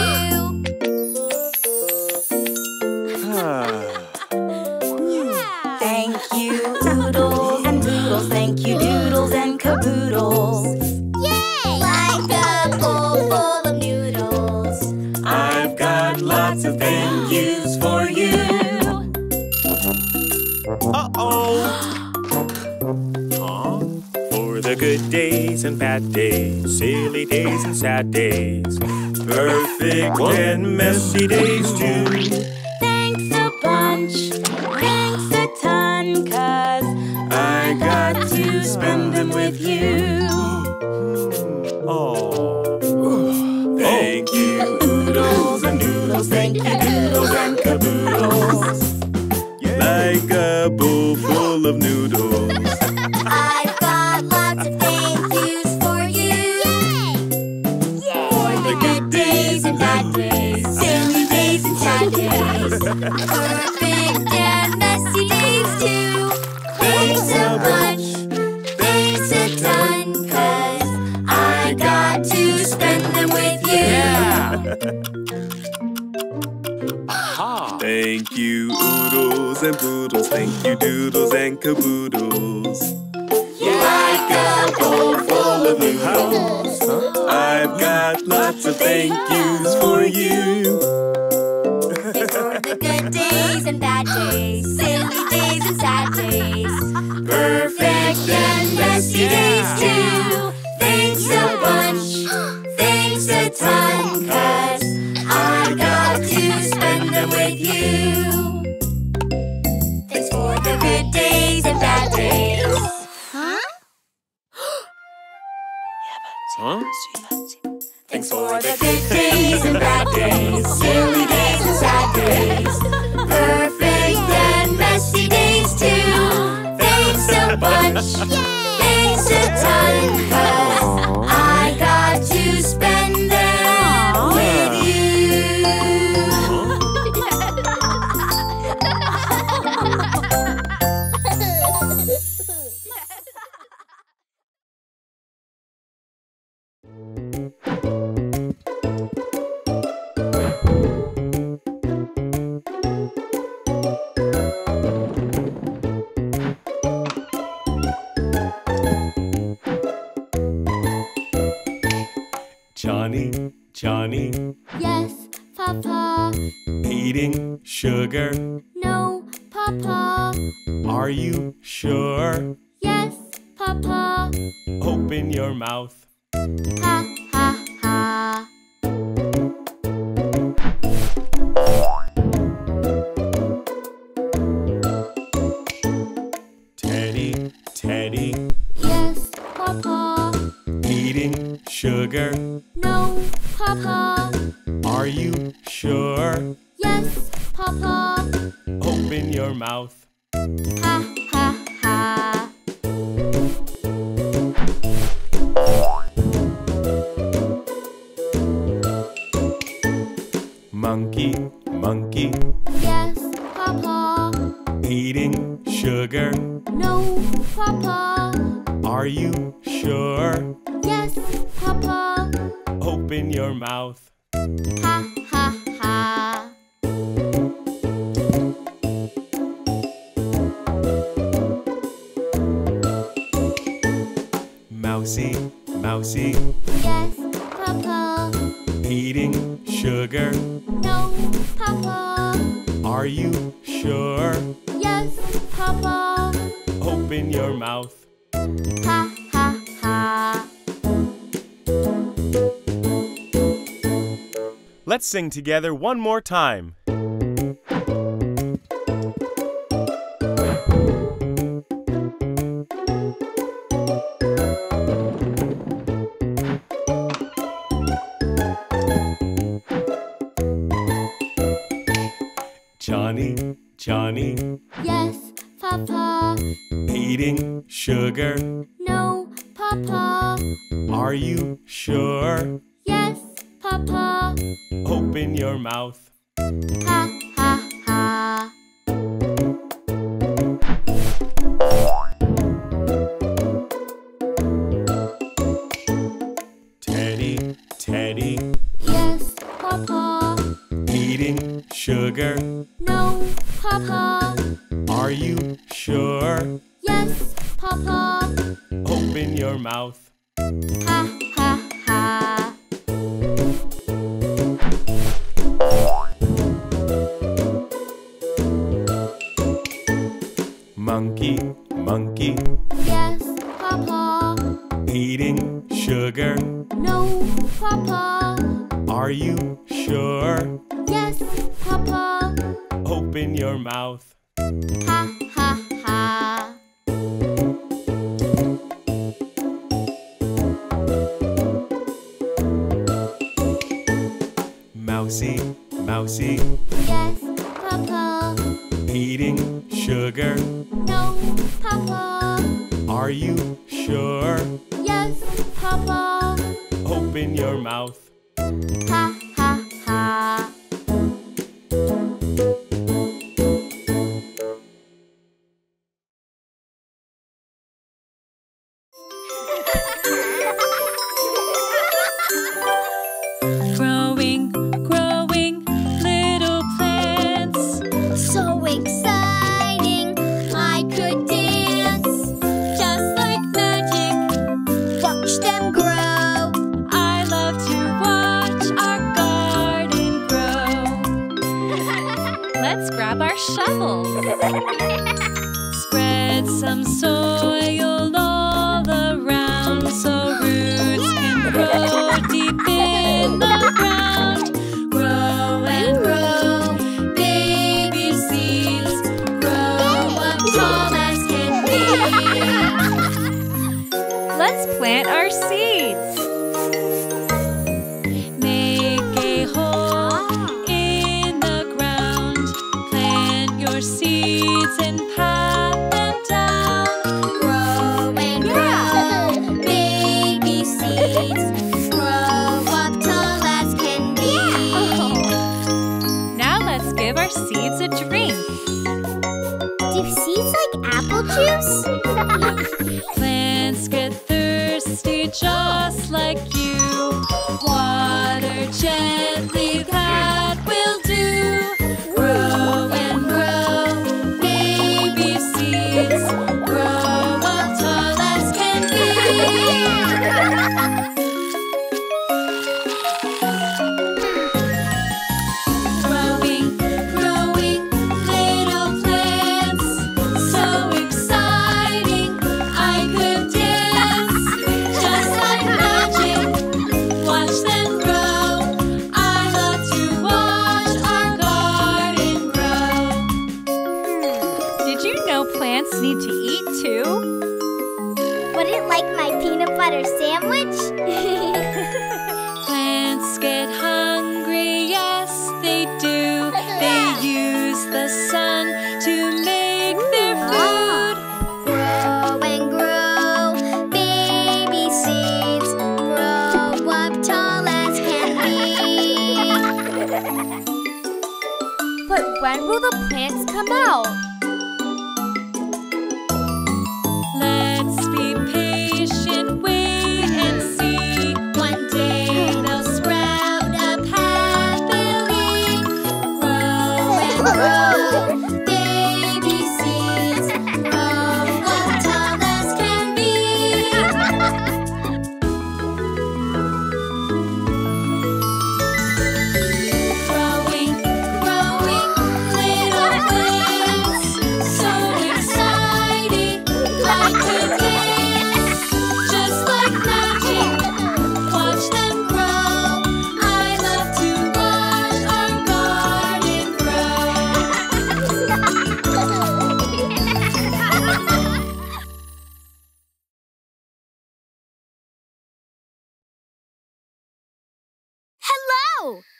Thank you, oodles and doodles. Thank you, doodles and caboodles. Like a bowl full of noodles, I've got lots of thank yous for you. The good days and bad days, silly days and sad days, perfect and messy days too. Thanks a bunch, thanks a ton, 'cause I got to spend them with you. Thank you, oodles and noodles. Thank you, doodles and caboodles. Like a bowl full of noodles, I've got lots of thank yous for you. For the good days and bad days, silly days and sad days, perfect and messy days too. Thanks a bunch, thanks a ton, 'cause I got to spend them with you. Thank you, oodles and boodles. Thank you, doodles and caboodles. Like a bowl full of noodles, I've got lots of thank yous for you. For the good days and bad days, silly days and sad days, perfect and messy days too. Thanks a bunch, thanks a ton, 'cause I got to spend them with you. Thanks for the good days and bad days. Thanks for the good days and bad days, silly days and sad days, perfect and messy days too. Thanks a bunch, thanks a ton, 'cause I got to spend them with you. Johnny, Johnny. Yes, Papa. Eating sugar? No, Papa. Are you sure? Yes, Papa. Open your mouth. Ha, ha, ha. Teddy, Teddy. Yes, Papa. Eating sugar? No, Papa. Are you sure? Yes, Papa. Open your mouth. Ha, ha, ha. Monkey, monkey. Yes, Papa. Eating sugar? No, Papa. Are you sure? Yes, Papa. Open your mouth. Ha, ha, ha. Mousy, mousy. Yes, Papa. Eating sugar? No, Papa. Are you sure? Yes, Papa. Open your mouth. Ha, ha, ha. Let's sing together one more time. Johnny. Yes, Papa. Eating sugar. No, Papa. Are you sure? Yes, Papa. Open your mouth. Ha, ha, ha. Teddy. Yes, Papa. Eating sugar. No, Papa. Are you sure? Yes, Papa. Open your mouth. Ha, ha, ha. Monkey. Yes, Papa. Eating sugar. No, Papa. Are you sure? Yes, Papa. Open your mouth. Ha, ha, ha. Mousy. Yes, Papa. Eating sugar. No, Papa. Are you sure? Yes, Papa. Open your mouth. Ha, ha, ha.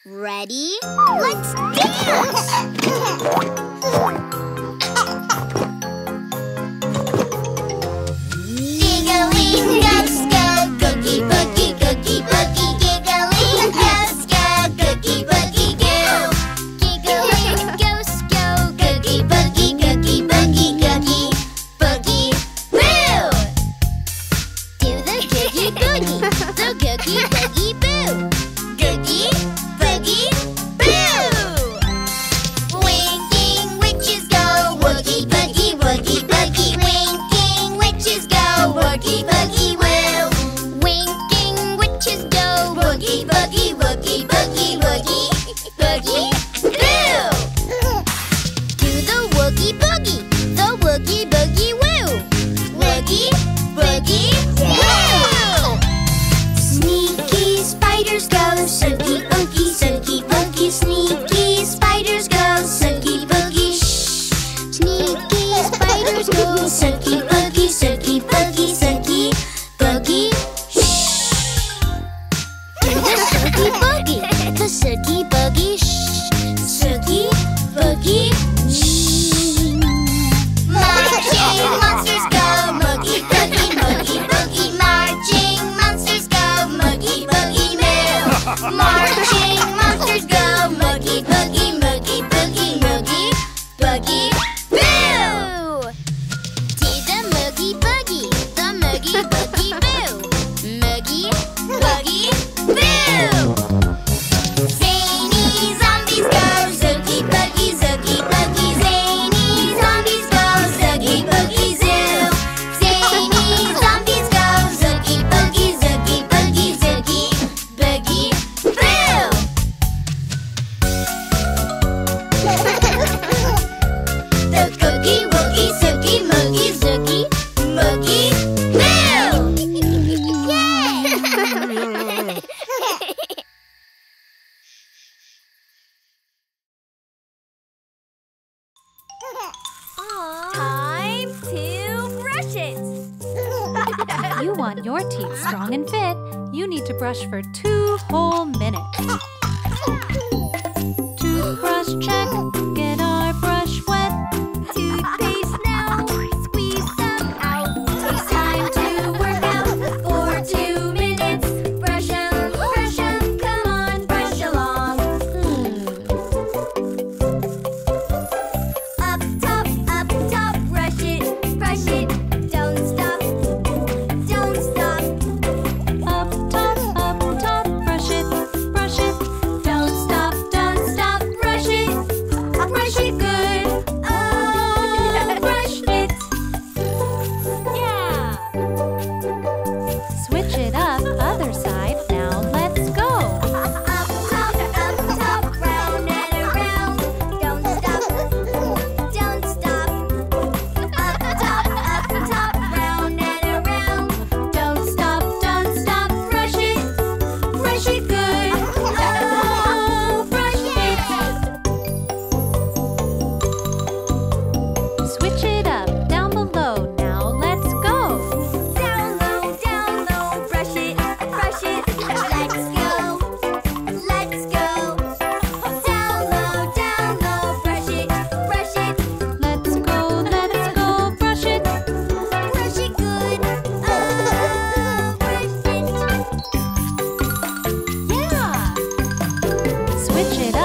Ready? Let's dance! Spin.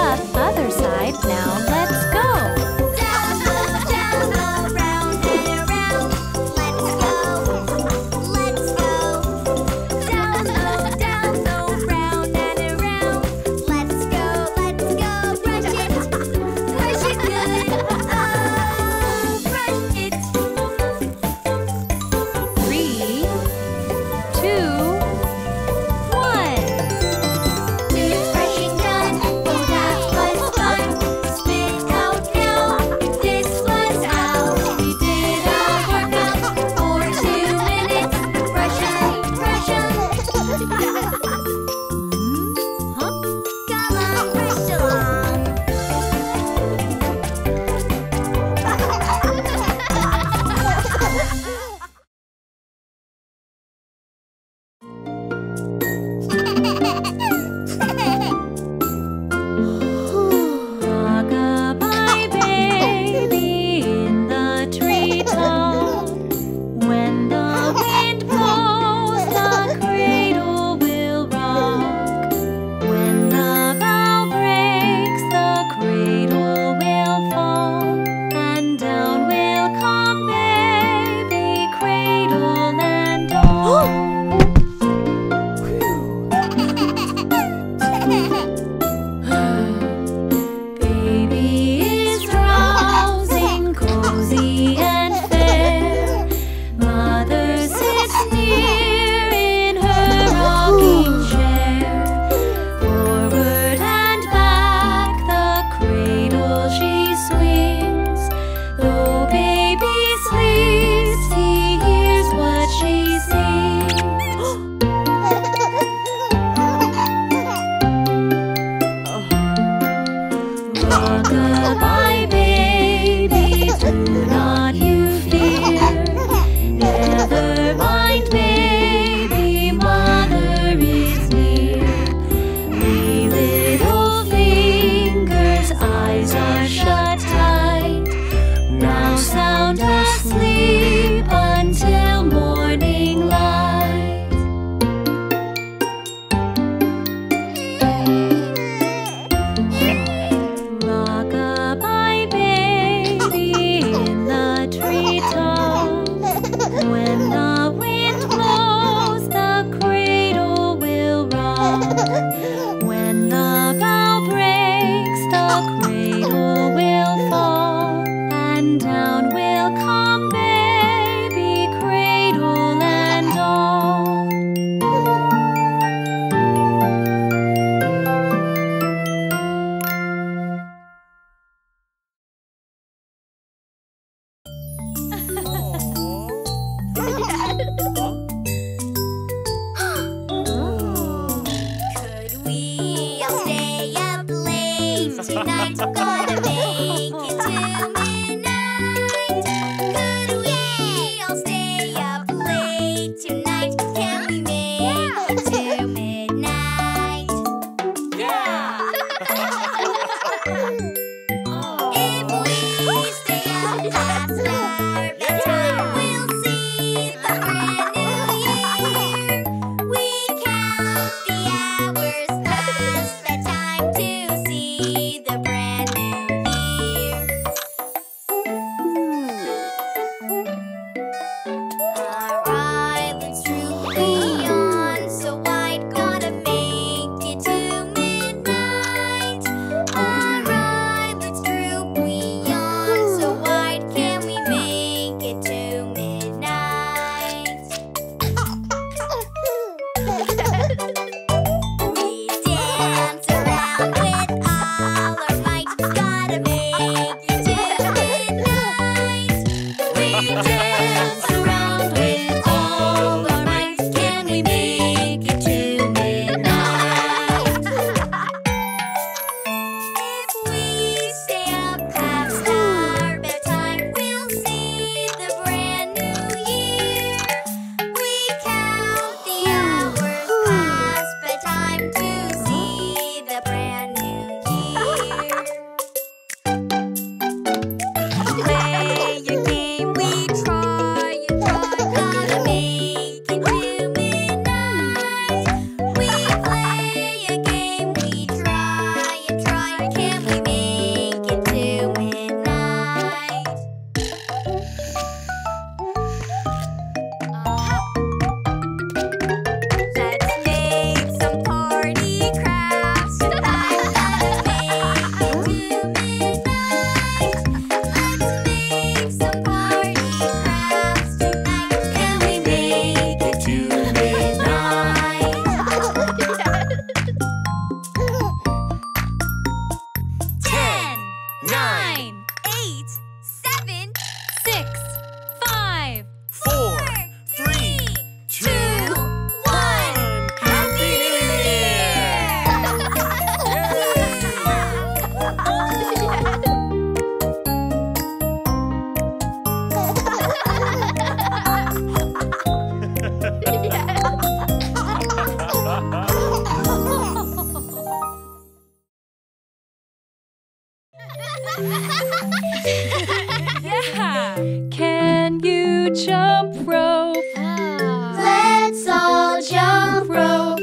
Yeah! Can you jump rope? Let's all jump rope.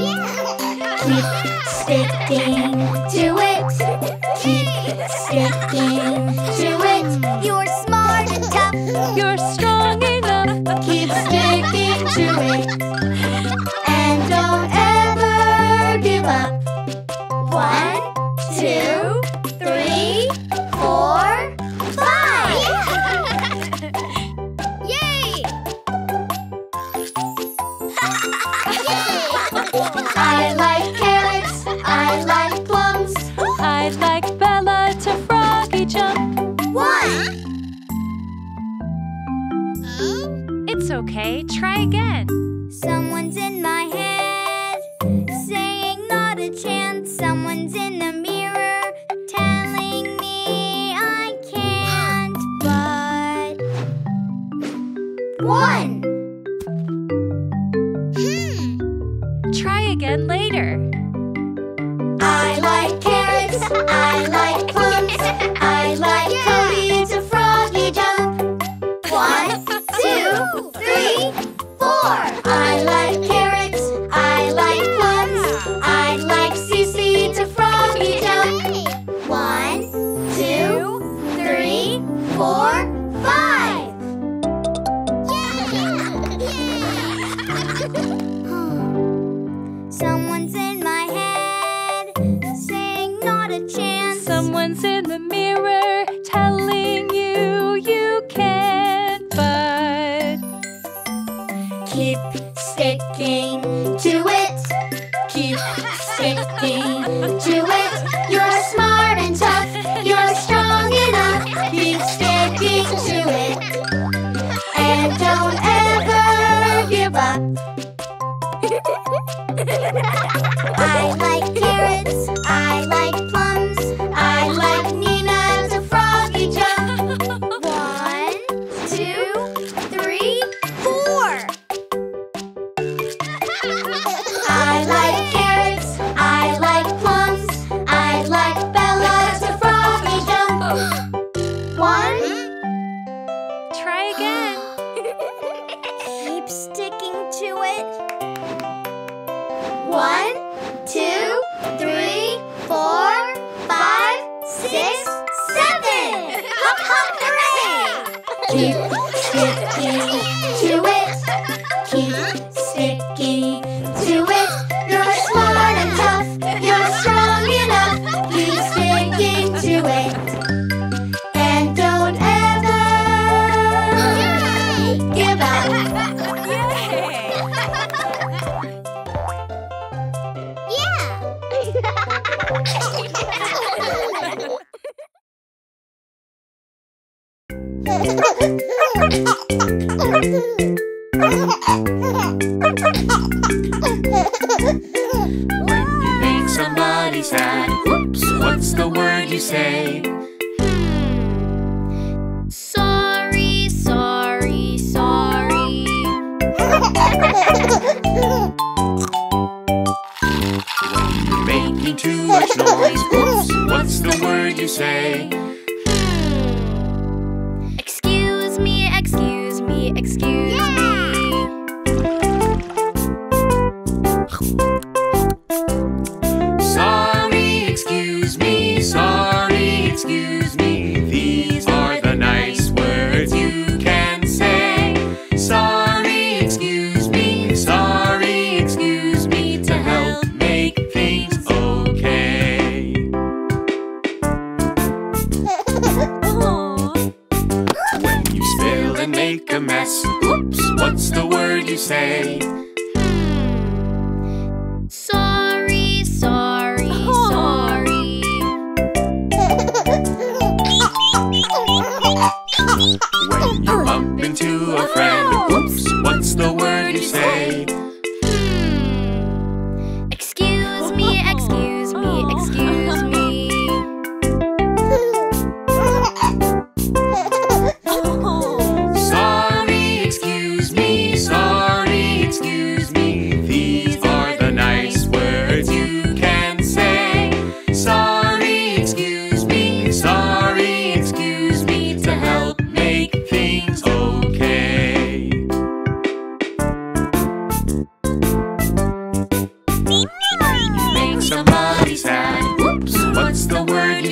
Yeah. Keep sticking to it. Keep sticking to it. You're smart and tough. You're strong enough. Keep sticking to it. And don't ever give up. 1, 2, 3, 4, 5! Yeah. Yay! I like carrots, I like plums, I like Bella to froggy jump. What? It's okay, try again. Someone's in my head, saying not a chance. Someone's in the mirror, telling me I can't, but... 1! Try again later. I like carrots, I like plums, I like Cody to froggy jump. 1, 2, 3, 4! I like carrots, I like plums, I like CC to froggy jump. 1, 2, 3, 4, 5! Someone's in my head, saying not a chance. Someone's in the mirror, telling you you can't, but... Keep sticking to it. Keep sticking to it. You're smart and tough. You're strong enough. Keep sticking to it. And don't ever give up. I like carrots. I like plums. I like Nina to froggy jump. 1, 2, 3, 4! I like carrots, I like plums, I like Bella to froggy jump. 1. Try again. Keep sticking to it. 1, 2, 3, 4, 5, 6, 7! Hop, hop, hooray! Keep sticking to it. Keep sticking to it. You're smart and tough. You're strong enough. Keep sticking to it. And don't ever give up. When you make somebody sad, whoops, what's the word you say? Sorry, sorry, sorry. When you're making too much noise, whoops, what's the word you say?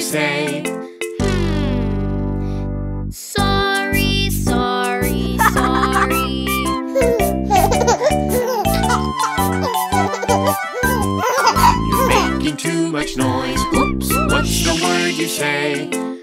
say? Sorry, sorry, sorry. You're making too much noise. Oops, what's the word you say?